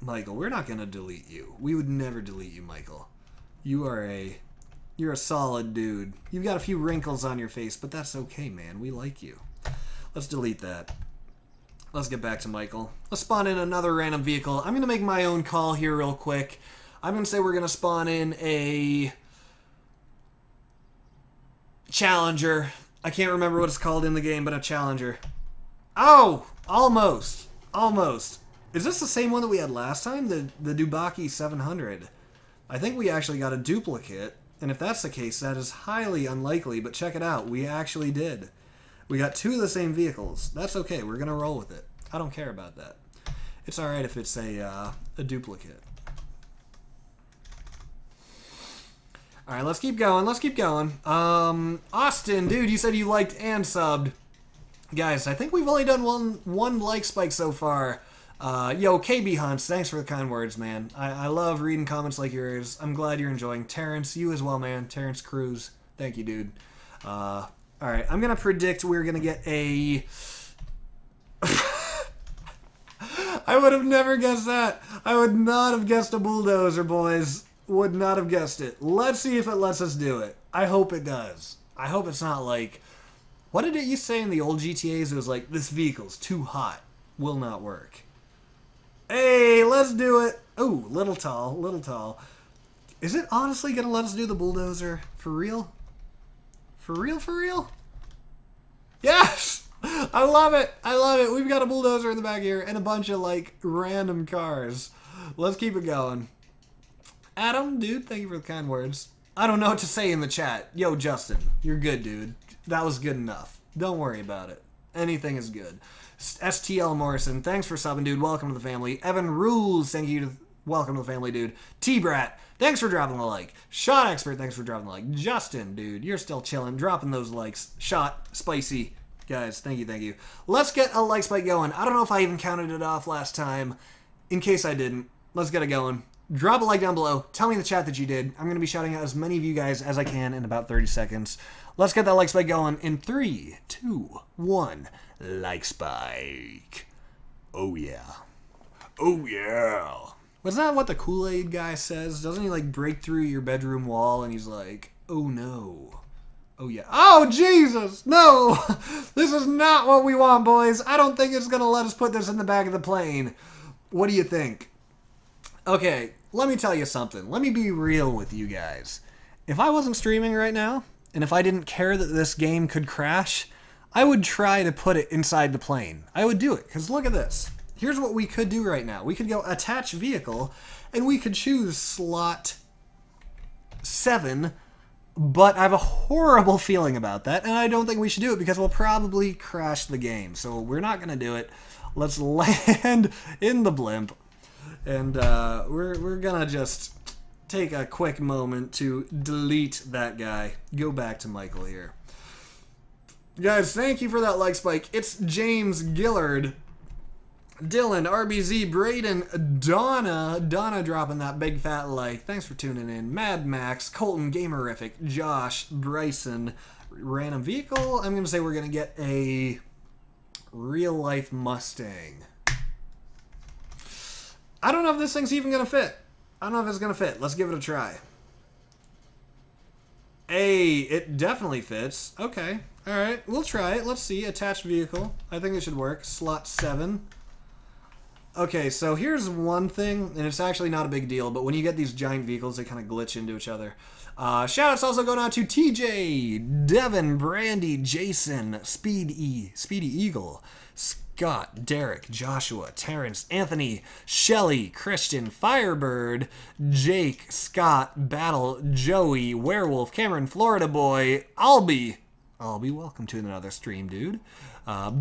Michael, we're not going to delete you. We would never delete you, Michael. You're a solid dude. You've got a few wrinkles on your face, but that's okay, man. We like you. Let's delete that. Let's get back to Michael. Let's spawn in another random vehicle. I'm going to make my own call here real quick. I'm going to say we're going to spawn in a Challenger. I can't remember what it's called in the game, but a Challenger. Oh! Almost. Almost. Is this the same one that we had last time? The Dubaki 700. I think we actually got a duplicate, and if that's the case, that is highly unlikely, but check it out. We actually did. We got 2 of the same vehicles. That's okay. We're going to roll with it. I don't care about that. It's alright if it's a duplicate. Alright, let's keep going. Let's keep going. Austin, dude, you said you liked and subbed. Guys, I think we've only done one like spike so far. Yo, KB Hunts, thanks for the kind words, man. I love reading comments like yours. I'm glad you're enjoying. Terrence, you as well, man. Terrence Cruz. Thank you, dude. Alright, I'm going to predict we're going to get a... I would have never guessed that. I would not have guessed a bulldozer, boys. Would not have guessed it. Let's see if it lets us do it. I hope it does. I hope it's not like... what did it used to say in the old GTAs? It was like, this vehicle's too hot. Will not work. Hey, let's do it. Ooh, little tall, little tall. Is it honestly going to let us do the bulldozer? For real? For real, for real? Yes! I love it. I love it. We've got a bulldozer in the back here and a bunch of, like, random cars. Let's keep it going. Adam, dude, thank you for the kind words. I don't know what to say in the chat. Yo, Justin, you're good, dude. That was good enough. Don't worry about it. Anything is good. STL Morrison, thanks for subbing, dude. Welcome to the family. Evan Rules, thank you. Welcome to the family, dude. T-Brat, thanks for dropping the like. Shot Expert, thanks for dropping the like. Justin, dude, you're still chilling, dropping those likes. Shot, Spicy, guys, thank you, thank you. Let's get a like spike going. I don't know if I even counted it off last time. In case I didn't, let's get it going. Drop a like down below. Tell me in the chat that you did. I'm going to be shouting out as many of you guys as I can in about 30 seconds. Let's get that like spike going in 3, 2, 1. Like spike. Oh, yeah. Oh, yeah. Wasn't that what the Kool-Aid guy says? Doesn't he, like, break through your bedroom wall and he's like, oh, no. Oh, yeah. Oh, Jesus! No! This is not what we want, boys. I don't think it's going to let us put this in the back of the plane. What do you think? Okay, let me tell you something. Let me be real with you guys. If I wasn't streaming right now, and if I didn't care that this game could crash, I would try to put it inside the plane. I would do it, because look at this. Here's what we could do right now. We could go attach vehicle, and we could choose slot 7, but I have a horrible feeling about that, and I don't think we should do it, because we'll probably crash the game. So we're not going to do it. Let's land in the blimp. And we're gonna just take a quick moment to delete that guy. Go back to Michael here. Guys, thank you for that like spike. It's James Gillard, Dylan, RBZ, Braden, Donna dropping that big fat like. Thanks for tuning in. Mad Max, Colton, Gamerific, Josh, Bryson, Random Vehicle. I'm gonna say we're gonna get a real life Mustang. I don't know if this thing's even going to fit. I don't know if it's going to fit. Let's give it a try. Hey, it definitely fits. Okay. All right. We'll try it. Let's see. Attached vehicle. I think it should work. Slot 7. Okay, so here's one thing, and it's actually not a big deal, but when you get these giant vehicles, they kind of glitch into each other. Shoutouts also going out to TJ, Devin, Brandy, Jason, Speedy Eagle, Scott, Derek, Joshua, Terrence, Anthony, Shelly, Christian, Firebird, Jake, Scott, Battle, Joey, Werewolf, Cameron, Florida Boy, Albie, welcome to another stream, dude.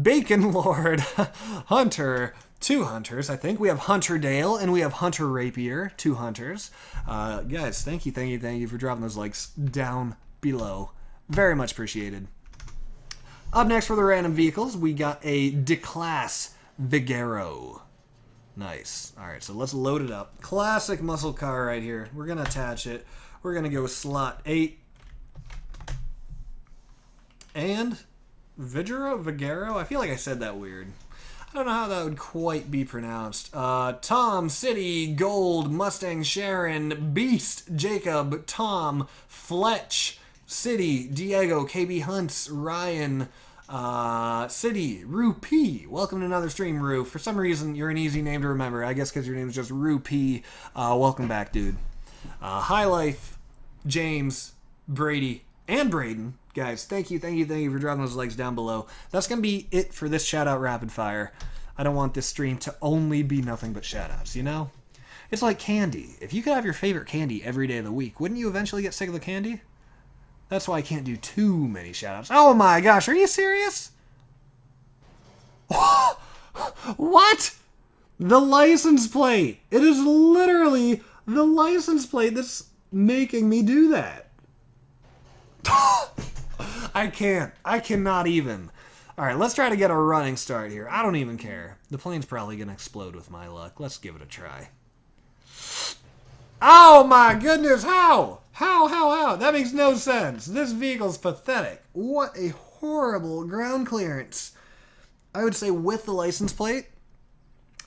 Bacon Lord, Hunter, 2 Hunters, I think. We have Hunter Dale, and we have Hunter Rapier, 2 Hunters. Guys, thank you for dropping those likes down below. Very much appreciated. Up next for the random vehicles, we got a D-Class Vigero. Nice. All right, so let's load it up. Classic muscle car right here. We're going to attach it. We're going to go with slot 8. And Vigero? I feel like I said that weird. I don't know how that would quite be pronounced. Tom, City, Gold, Mustang, Sharon, Beast, Jacob, Tom, Fletch, City, Diego, KB Hunts, Ryan, City, Rue P. Welcome to another stream, Rue. For some reason, you're an easy name to remember. I guess because your name is just Rue P. Welcome back, dude. High Life, James, Brady, and Braden. Guys, thank you for dropping those likes down below. That's going to be it for this shout-out rapid fire. I don't want this stream to only be nothing but shout-outs, you know? It's like candy. If you could have your favorite candy every day of the week, wouldn't you eventually get sick of the candy? That's why I can't do too many shout-outs. Oh my gosh, are you serious? What? The license plate. It is literally the license plate that's making me do that. I can't. I cannot even. All right, let's try to get a running start here. I don't even care. The plane's probably going to explode with my luck. Let's give it a try. Oh my goodness, how? How? That makes no sense. This vehicle's pathetic. What a horrible ground clearance. I would say with the license plate,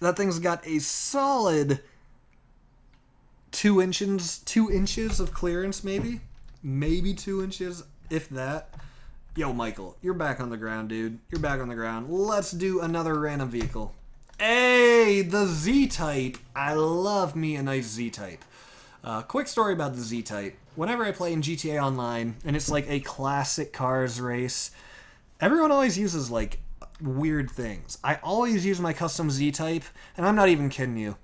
that thing's got a solid 2 inches of clearance maybe. Maybe 2 inches, if that. Yo, Michael, you're back on the ground, dude. You're back on the ground. Let's do another random vehicle. Hey, the Z-Type. I love me a nice Z-Type. Quick story about the Z-Type. Whenever I play in GTA Online, and it's like a classic cars race, everyone always uses, like, weird things. I always use my custom Z-Type, and I'm not even kidding you.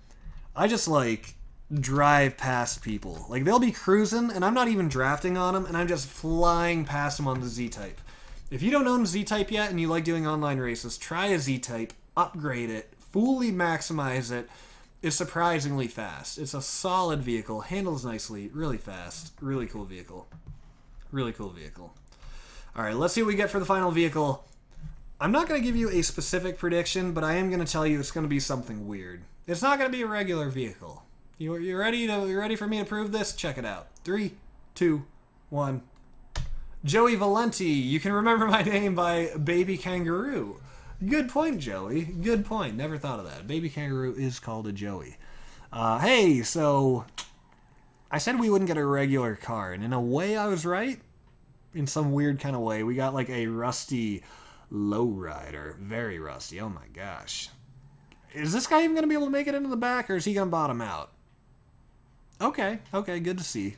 I just, like, drive past people. Like, they'll be cruising, and I'm not even drafting on them, and I'm just flying past them on the Z-Type. If you don't own Z-Type yet and you like doing online races, try a Z-Type, upgrade it, fully maximize it. It's surprisingly fast. It's a solid vehicle, handles nicely, really fast, really cool vehicle. Really cool vehicle. Alright, let's see what we get for the final vehicle. I'm not going to give you a specific prediction, but I am going to tell you it's going to be something weird. It's not going to be a regular vehicle. You ready for me to prove this? Check it out. 3, 2, 1. Joey Valenti. You can remember my name by Baby Kangaroo. Good point, Joey. Good point. Never thought of that. Baby Kangaroo is called a Joey. Hey, so I said we wouldn't get a regular car, and in a way I was right. In some weird kind of way, we got like a rusty lowrider. Very rusty. Oh my gosh. Is this guy even going to be able to make it into the back, or is he going to bottom out? Okay. Okay, good to see.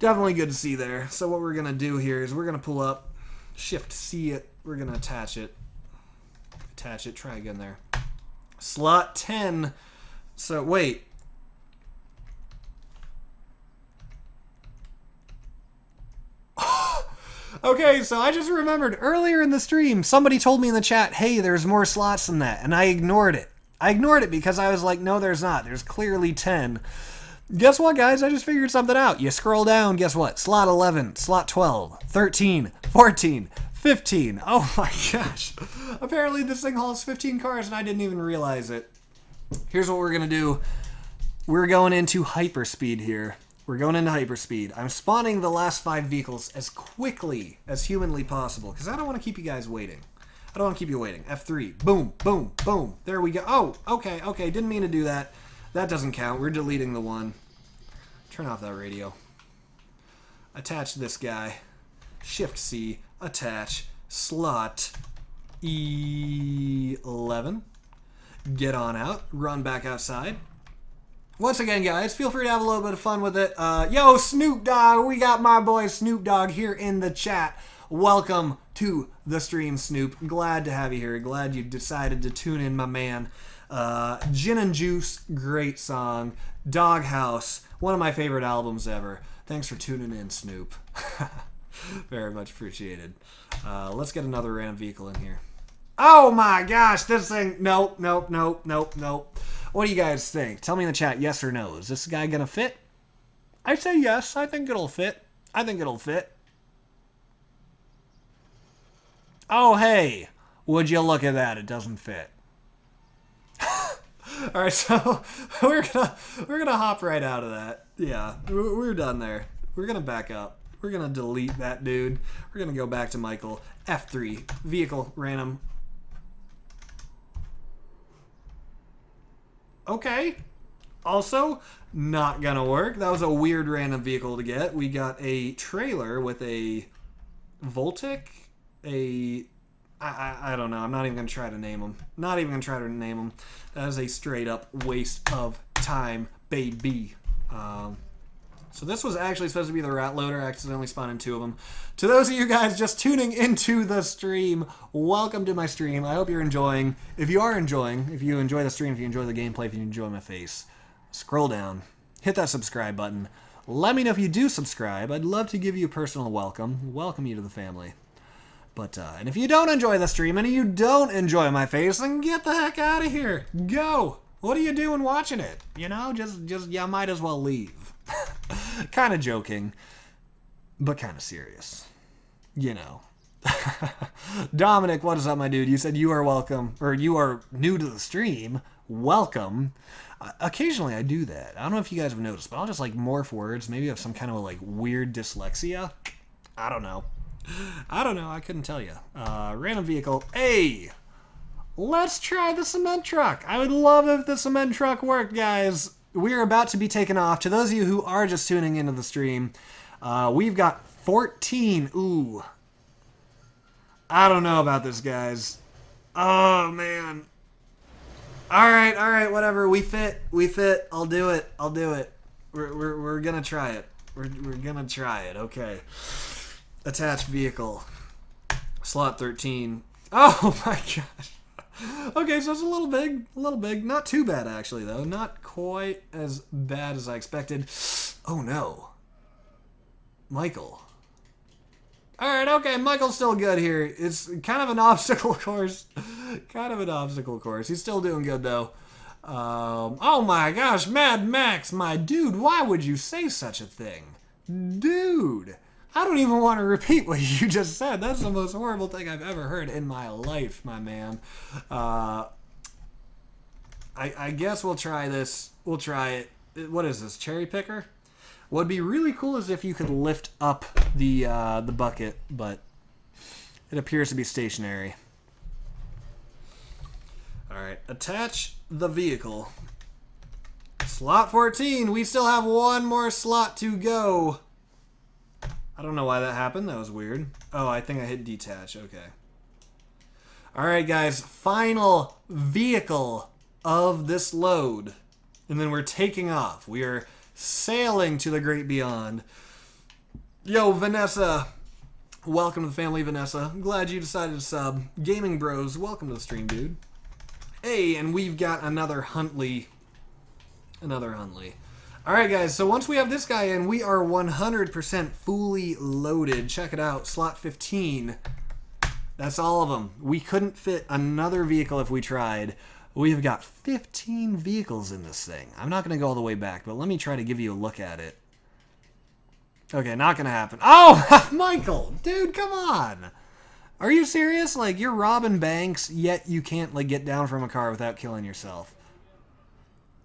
Definitely good to see there. So what we're going to do here is we're going to pull up, Shift-C it. We're going to attach it. Attach it. Try again there. Slot 10. So wait. Okay, so I just remembered earlier in the stream, somebody told me in the chat, hey, there's more slots than that, and I ignored it. I ignored it because I was like, no, there's not. There's clearly 10. Guess what, guys? I just figured something out. You scroll down, guess what? Slot 11, slot 12, 13, 14, 15. Oh my gosh. Apparently this thing hauls 15 cars, and I didn't even realize it. Here's what we're going to do. We're going into hyperspeed here. We're going into hyperspeed. I'm spawning the last 5 vehicles as quickly as humanly possible, because I don't want to keep you guys waiting. I don't want to keep you waiting. F3. Boom, boom, boom. There we go. Oh, okay, okay. Didn't mean to do that. That doesn't count. We're deleting the one. Turn off that radio. Attach this guy. Shift-C. Attach. Slot. E11. Get on out. Run back outside. Once again, guys, feel free to have a little bit of fun with it. Yo, Snoop Dogg, we got my boy Snoop Dogg here in the chat. Welcome to the stream, Snoop. Glad to have you here. Glad you decided to tune in, my man. Gin and Juice, great song. Doghouse, one of my favorite albums ever. Thanks for tuning in, Snoop. Very much appreciated. Let's get another random vehicle in here. Oh my gosh, this thing. Nope, nope, nope, nope, nope. What do you guys think? Tell me in the chat, yes or no. Is this guy going to fit? I say yes. I think it'll fit. I think it'll fit. Oh, hey. Would you look at that? It doesn't fit. All right, so we're gonna hop right out of that. Yeah, we're done there. We're going to back up. We're going to delete that dude. We're going to go back to Michael. F3. Vehicle. Random. Okay. Also, not gonna work. That was a weird random vehicle to get. We got a trailer with a Voltic, I don't know. I'm not even gonna try to name them. Not even gonna try to name them. That is a straight up waste of time, baby. So this was actually supposed to be the Rat Loader. I accidentally spawned in 2 of them. To those of you guys just tuning into the stream, welcome to my stream. I hope you're enjoying. If you are enjoying, if you enjoy the stream, if you enjoy the gameplay, if you enjoy my face, scroll down, hit that subscribe button. Let me know if you do subscribe. I'd love to give you a personal welcome, welcome you to the family. But, and if you don't enjoy the stream and you don't enjoy my face, then get the heck out of here. Go. What are you doing watching it? You know, just you might as well leave. Kind of joking, but kind of serious, you know. Dominic, what is up, my dude? You said you are welcome, or you are new to the stream. Welcome. Occasionally I do that. I don't know if you guys have noticed, but I'll just like morph words. Maybe I have some kind of like weird dyslexia. I don't know. I don't know. I couldn't tell you. Random vehicle. Hey, let's try the cement truck. I would love if the cement truck worked, guys. We are about to be taken off. To those of you who are just tuning into the stream, we've got 14. Ooh. I don't know about this, guys. Oh, man. All right, whatever. We fit. We fit. I'll do it. I'll do it. We're going to try it. We're going to try it. Okay. Attached vehicle. Slot 13. Oh, my gosh. Okay, so it's a little big. Not too bad, actually, though. Not quite as bad as I expected. Oh, no. Michael. Alright, okay, Michael's still good here. It's kind of an obstacle course. He's still doing good, though. Oh, my gosh, Mad Max, my dude, why would you say such a thing? Dude, I don't even want to repeat what you just said. That's the most horrible thing I've ever heard in my life, my man. I guess we'll try this. We'll try it. What is this, Cherry Picker? What'd be really cool is if you could lift up the bucket, but it appears to be stationary. All right, attach the vehicle. Slot 14. We still have one more slot to go. I don't know why that happened. That was weird. Oh, I think I hit detach. Okay. All right, guys. Final vehicle of this load. And then we're taking off. We are sailing to the great beyond. Yo, Vanessa. Welcome to the family, Vanessa. I'm glad you decided to sub. Gaming Bros, welcome to the stream, dude. Hey, and we've got another Huntley. Alright guys, so once we have this guy in, we are 100% fully loaded. Check it out, slot 15. That's all of them. We couldn't fit another vehicle if we tried. We've got 15 vehicles in this thing. I'm not going to go all the way back, but let me try to give you a look at it. Okay, not going to happen. Oh, Michael! Dude, come on! Are you serious? Like, you're robbing banks, yet you can't, like, get down from a car without killing yourself.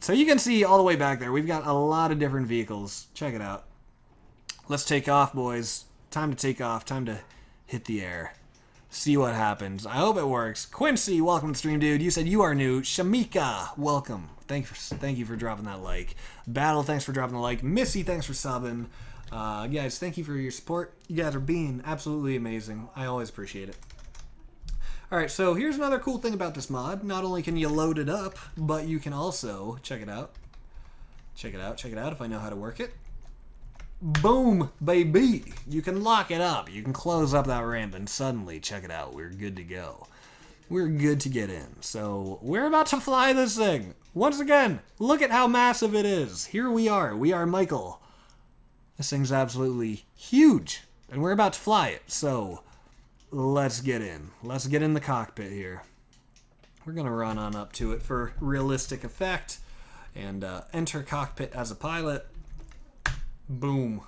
So you can see all the way back there. We've got a lot of different vehicles. Check it out. Let's take off, boys. Time to take off. Time to hit the air. See what happens. I hope it works. Quincy, welcome to the stream, dude. You said you are new. Shamika, welcome. Thank you for dropping that like. Battle, thanks for dropping the like. Missy, thanks for subbing. Guys, thank you for your support. You guys are being absolutely amazing. I always appreciate it. Alright, so here's another cool thing about this mod. Not only can you load it up, but you can also, check it out if I know how to work it. Boom, baby! You can lock it up. You can close up that ramp, and suddenly, check it out, we're good to go. We're good to get in. So, we're about to fly this thing. Once again, look at how massive it is. Here we are. We are Michael. This thing's absolutely huge, and we're about to fly it, so... Let's get in. Let's get in the cockpit here. We're going to run on up to it for realistic effect. And enter cockpit as a pilot. Boom.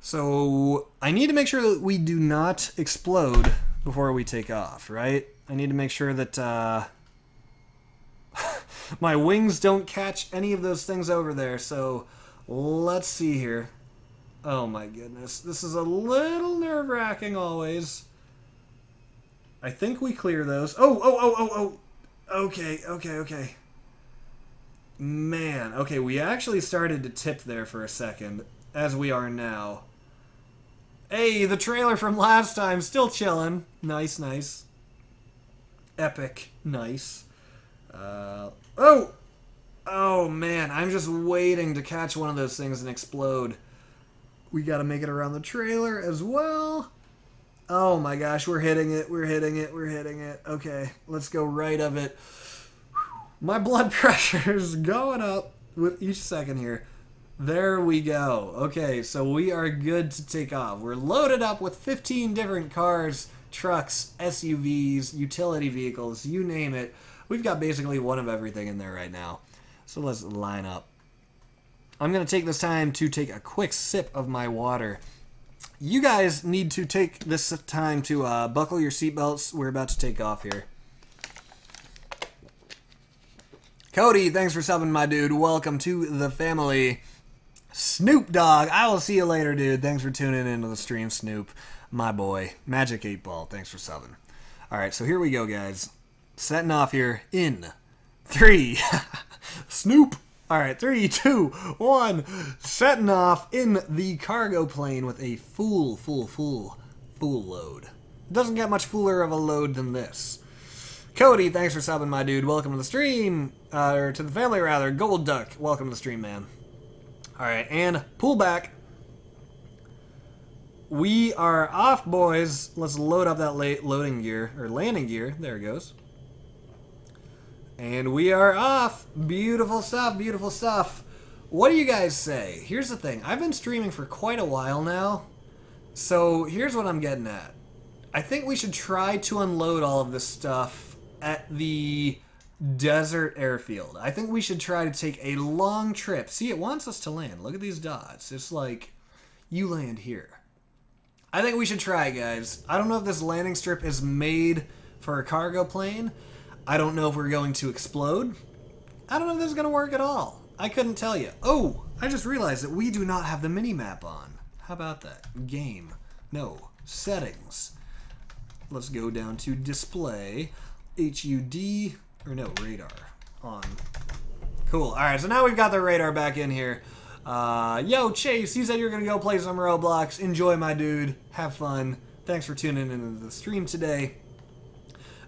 So I need to make sure that we do not explode before we take off, right? I need to make sure that my wings don't catch any of those things over there. So let's see here. Oh my goodness, this is a little nerve-wracking always. I think we clear those. Oh! Okay. Man, okay, we actually started to tip there for a second, as we are now. Hey, the trailer from last time, still chilling. Nice. Epic, nice. Oh! Oh man, I'm just waiting to catch one of those things and explode. We got to make it around the trailer as well. Oh my gosh, we're hitting it. Okay, let's go right of it. My blood pressure is going up with each second here. There we go. Okay, so we are good to take off. We're loaded up with 15 different cars, trucks, SUVs, utility vehicles, you name it. We've got basically one of everything in there right now. So let's line up. I'm going to take this time to take a quick sip of my water. You guys need to take this time to buckle your seatbelts. We're about to take off here. Cody, thanks for subbing, my dude. Welcome to the family. Snoop Dogg, I will see you later, dude. Thanks for tuning into the stream, Snoop. My boy, Magic 8-Ball, thanks for subbing. All right, so here we go, guys. Setting off here in 3. Snoop. All right, 3, 2, 1, setting off in the cargo plane with a full load. Doesn't get much fuller of a load than this. Cody, thanks for subbing, my dude. Welcome to the stream, or to the family, rather. Gold Duck, welcome to the stream, man. All right, and pull back. We are off, boys. Let's load up that landing gear. There it goes. And we are off. Beautiful stuff, beautiful stuff. What do you guys say? Here's the thing. I've been streaming for quite a while now. So here's what I'm getting at. I think we should try to unload all of this stuff at the desert airfield. I think we should try to take a long trip. See, it wants us to land. Look at these dots. It's like, you land here. I think we should try, guys. I don't know if this landing strip is made for a cargo plane. I don't know if we're going to explode. I don't know if this is going to work at all. I couldn't tell you. Oh, I just realized that we do not have the mini-map on. How about that? Game. No. Settings. Let's go down to display. HUD. Or no, radar. On. Cool. Alright, so now we've got the radar back in here. Yo, Chase, you said you were going to go play some Roblox. Enjoy, my dude. Have fun. Thanks for tuning into the stream today.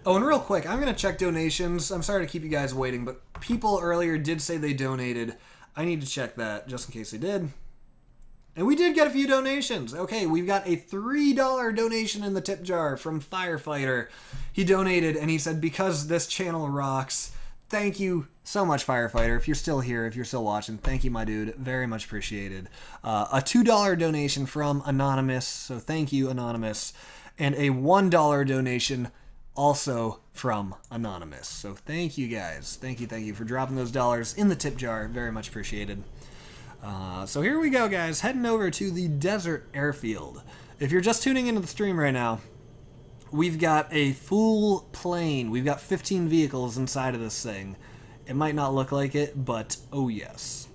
Oh, and real quick, I'm going to check donations. I'm sorry to keep you guys waiting, but people earlier did say they donated. I need to check that just in case they did. And we did get a few donations. Okay, we've got a $3 donation in the tip jar from Firefighter. He donated, and he said, because this channel rocks. Thank you so much, Firefighter. If you're still here, if you're still watching, thank you, my dude. Very much appreciated. A $2 donation from Anonymous, so thank you, Anonymous. And a $1 donation also from Anonymous. So thank you guys. Thank you for dropping those dollars in the tip jar. Very much appreciated. So here we go, guys. Heading over to the desert airfield. If you're just tuning into the stream right now, we've got a full plane. We've got 15 vehicles inside of this thing. It might not look like it, but oh yes,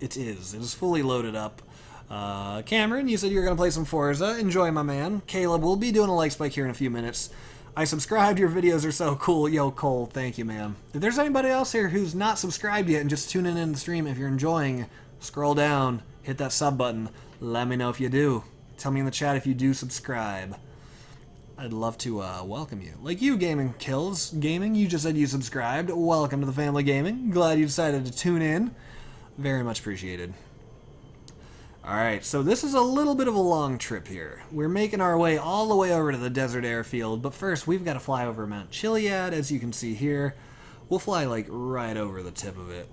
it is. It is fully loaded up. Cameron, you said you were going to play some Forza. Enjoy, my man. Caleb, we'll be doing a Lexbike here in a few minutes. I subscribed. Your videos are so cool. Yo, Cole, thank you, man. If there's anybody else here who's not subscribed yet and just tuning in the stream, if you're enjoying, scroll down, hit that sub button. Let me know if you do. Tell me in the chat if you do subscribe. I'd love to welcome you. Like you, Gaming Kills. Gaming, you just said you subscribed. Welcome to the family, Gaming. Glad you decided to tune in. Very much appreciated. Alright, so this is a little bit of a long trip here. We're making our way all the way over to the desert airfield, but first we've got to fly over Mount Chiliad, as you can see here. We'll fly, like, right over the tip of it.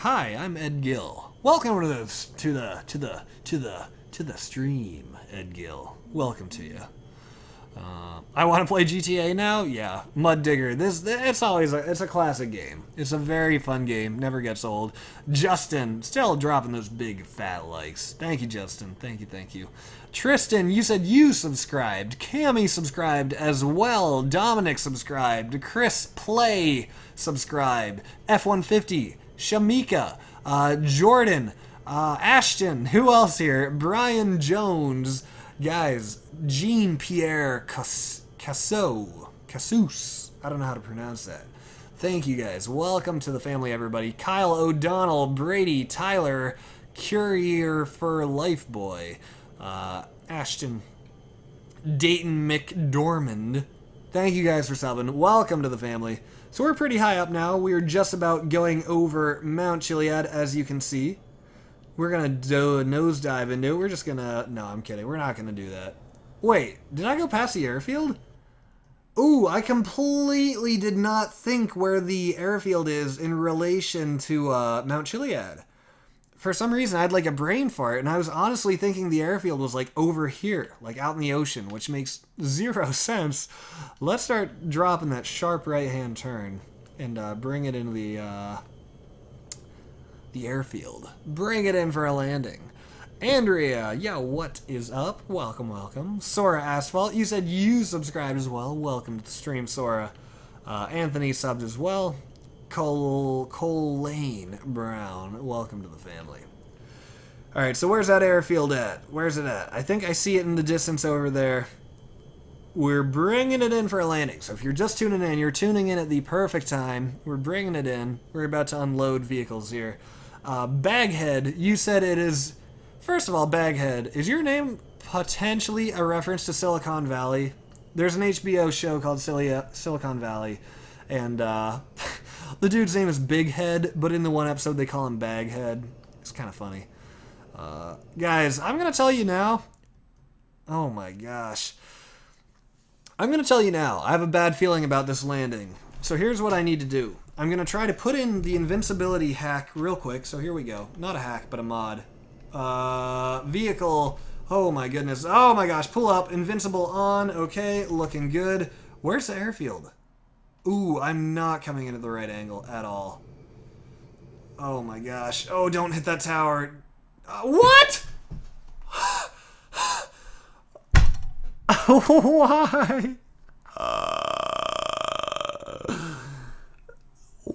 Hi, I'm Ed Gill. Welcome to the stream, Ed Gill. Welcome to you. I want to play GTA now? Yeah. Mud Digger. It's always a classic game. It's a very fun game. Never gets old. Justin, still dropping those big fat likes. Thank you, Justin. Thank you, thank you. Tristan, you said you subscribed. Cammy subscribed as well. Dominic subscribed. Chris Play subscribed. F-150. Shamika. Jordan. Ashton. Who else here? Brian Jones. Guys, Jean-Pierre Cassus, I don't know how to pronounce that. Thank you guys. Welcome to the family, everybody. Kyle O'Donnell, Brady, Tyler, Courier for Lifeboy, Ashton, Dayton McDormand. Thank you guys for subbing. Welcome to the family. So we're pretty high up now. We're just about going over Mount Chiliad, as you can see. We're going to do a nosedive into it. We're just going to... No, I'm kidding. We're not going to do that. Wait, did I go past the airfield? Ooh, I completely did not think where the airfield is in relation to Mount Chiliad. For some reason, I had like a brain fart, and I was honestly thinking the airfield was like over here, like out in the ocean, which makes zero sense. Let's start dropping that sharp right-hand turn and bring it into the airfield. Bring it in for a landing. Andrea, yo, what is up? Welcome, welcome. Sora Asphalt, you said you subscribed as well. Welcome to the stream, Sora. Anthony subbed as well. Colleen Brown, welcome to the family. Alright, so where's that airfield at? Where's it at? I think I see it in the distance over there. We're bringing it in for a landing. So if you're just tuning in, you're tuning in at the perfect time. We're bringing it in. We're about to unload vehicles here. Baghead, you said it is... First of all, Baghead, is your name potentially a reference to Silicon Valley? There's an HBO show called Silicon Valley, and the dude's name is Big Head, but in the one episode they call him Baghead. It's kind of funny. Guys, I'm going to tell you now... Oh my gosh. I'm going to tell you now, I have a bad feeling about this landing. So here's what I need to do. I'm going to try to put in the invincibility hack real quick. So here we go. Not a hack, but a mod. Vehicle. Oh my goodness. Oh my gosh. Pull up. Invincible on. Okay. Looking good. Where's the airfield? Ooh, I'm not coming into the right angle at all. Oh my gosh. Oh, don't hit that tower. What? Why?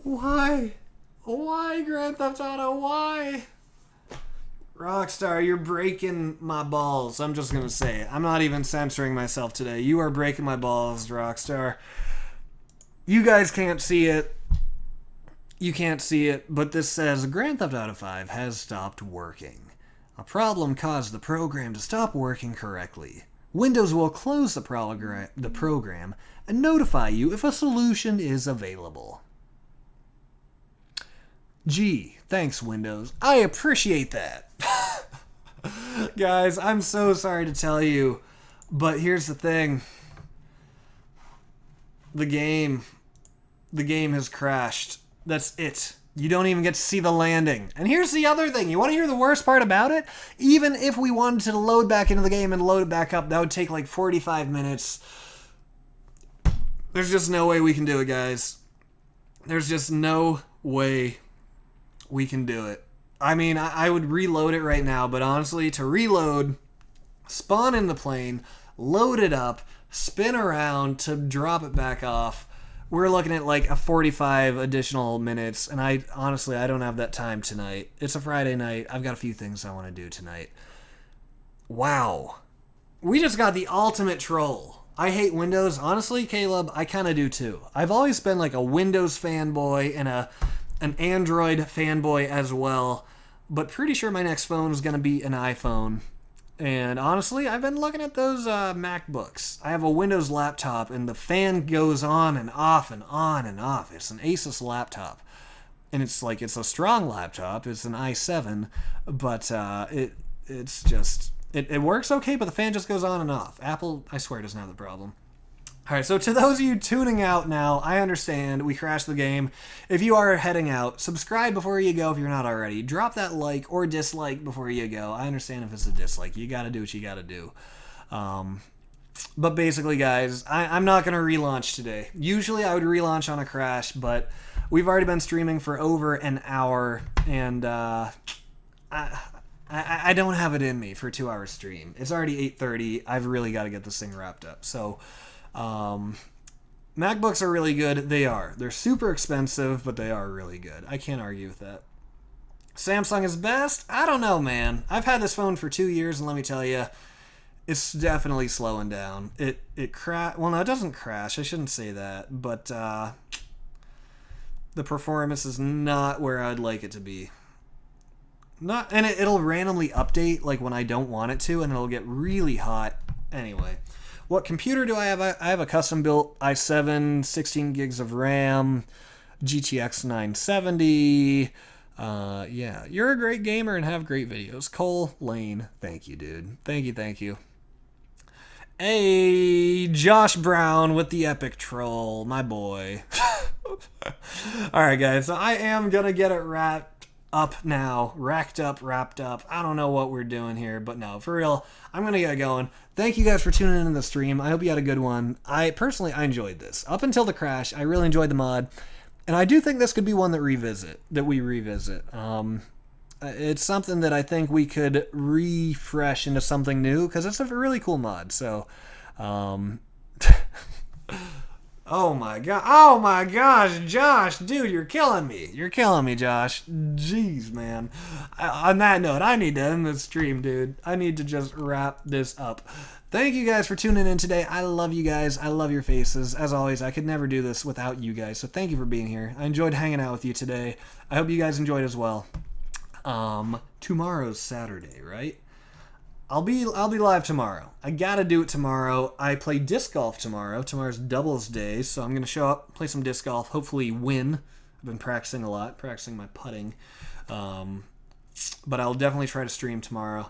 Why? Why, Grand Theft Auto? Why? Rockstar, you're breaking my balls. I'm just gonna say it. I'm not even censoring myself today. You are breaking my balls, Rockstar. You guys can't see it. You can't see it, but this says Grand Theft Auto 5 has stopped working. A problem caused the program to stop working correctly. Windows will close the program and notify you if a solution is available. Gee, thanks Windows. I appreciate that. Guys, I'm so sorry to tell you, but here's the thing. The game has crashed. That's it. You don't even get to see the landing. And here's the other thing. You want to hear the worst part about it? Even if we wanted to load back into the game and load it back up, that would take like 45 minutes. There's just no way we can do it, guys. There's just no way we can do it. I mean, I would reload it right now, but honestly, to reload, spawn in the plane, load it up, spin around to drop it back off, we're looking at like a 45 additional minutes, and I honestly, I don't have that time tonight. It's a Friday night. I've got a few things I want to do tonight. Wow. We just got the ultimate troll. I hate Windows. Honestly, Caleb, I kind of do too. I've always been like a Windows fanboy and an Android fanboy as well, but pretty sure my next phone is going to be an iPhone. And honestly, I've been looking at those MacBooks. I have a Windows laptop, and the fan goes on and off and on and off. It's an Asus laptop. And it's like, it's a strong laptop. It's an i7. But it's just, it works okay, but the fan just goes on and off. Apple, I swear, doesn't have the problem. All right, so to those of you tuning out now, I understand we crashed the game. If you are heading out, subscribe before you go if you're not already. Drop that like or dislike before you go. I understand if it's a dislike. You got to do what you got to do. But basically, guys, I'm not going to relaunch today. Usually I would relaunch on a crash, but we've already been streaming for over an hour, and I don't have it in me for a 2-hour stream. It's already 8:30. I've really got to get this thing wrapped up. So... MacBooks are really good. They are. They're super expensive, but they are really good. I can't argue with that. Samsung is best? I don't know, man. I've had this phone for 2 years, and let me tell you, it's definitely slowing down. It crash. Well, no, it doesn't crash. I shouldn't say that, but the performance is not where I'd like it to be. Not, and it'll randomly update like when I don't want it to, and it'll get really hot anyway. What computer do I have? I have a custom-built i7, 16 gigs of RAM, GTX 970. Yeah, you're a great gamer and have great videos. Cole Lane, thank you, dude. Thank you, thank you. Hey, Josh Brown with the epic troll, my boy. All right, guys, so I am going to get it wrapped up now, racked up, wrapped up. I don't know what we're doing here, but no, for real, I'm gonna get going. Thank you guys for tuning in to the stream. I hope you had a good one. I personally enjoyed this up until the crash. I really enjoyed the mod, and I do think this could be one that we revisit. It's something that I think we could refresh into something new, because it's a really cool mod. So oh my god! Oh my gosh, Josh, dude, you're killing me! You're killing me, Josh. Jeez, man. On that note, I need to end this stream, dude. I need to just wrap this up. Thank you guys for tuning in today. I love you guys. I love your faces. As always, I could never do this without you guys. So thank you for being here. I enjoyed hanging out with you today. I hope you guys enjoyed as well. Tomorrow's Saturday, right? I'll be live tomorrow. I gotta do it tomorrow. I play disc golf tomorrow. Tomorrow's doubles day, so I'm gonna show up, play some disc golf, hopefully win. I've been practicing a lot, practicing my putting. But I'll definitely try to stream tomorrow.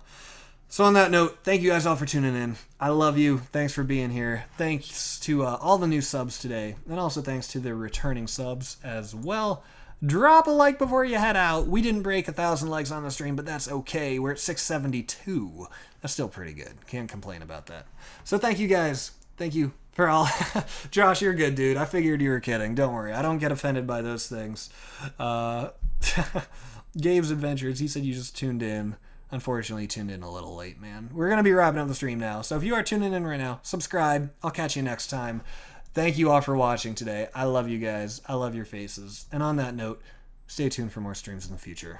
So on that note, thank you guys all for tuning in. I love you. Thanks for being here. Thanks to all the new subs today, and also thanks to the returning subs as well. Drop a like before you head out. We didn't break 1,000 likes on the stream, but that's okay. We're at 672. That's still pretty good. Can't complain about that. So thank you guys. Thank you for all. Josh, you're good, dude. I figured you were kidding. Don't worry. I don't get offended by those things. Gabe's Adventures, he said you just tuned in. Unfortunately, you tuned in a little late, man. We're going to be wrapping up the stream now. So if you are tuning in right now, subscribe. I'll catch you next time. Thank you all for watching today. I love you guys. I love your faces. And on that note, stay tuned for more streams in the future.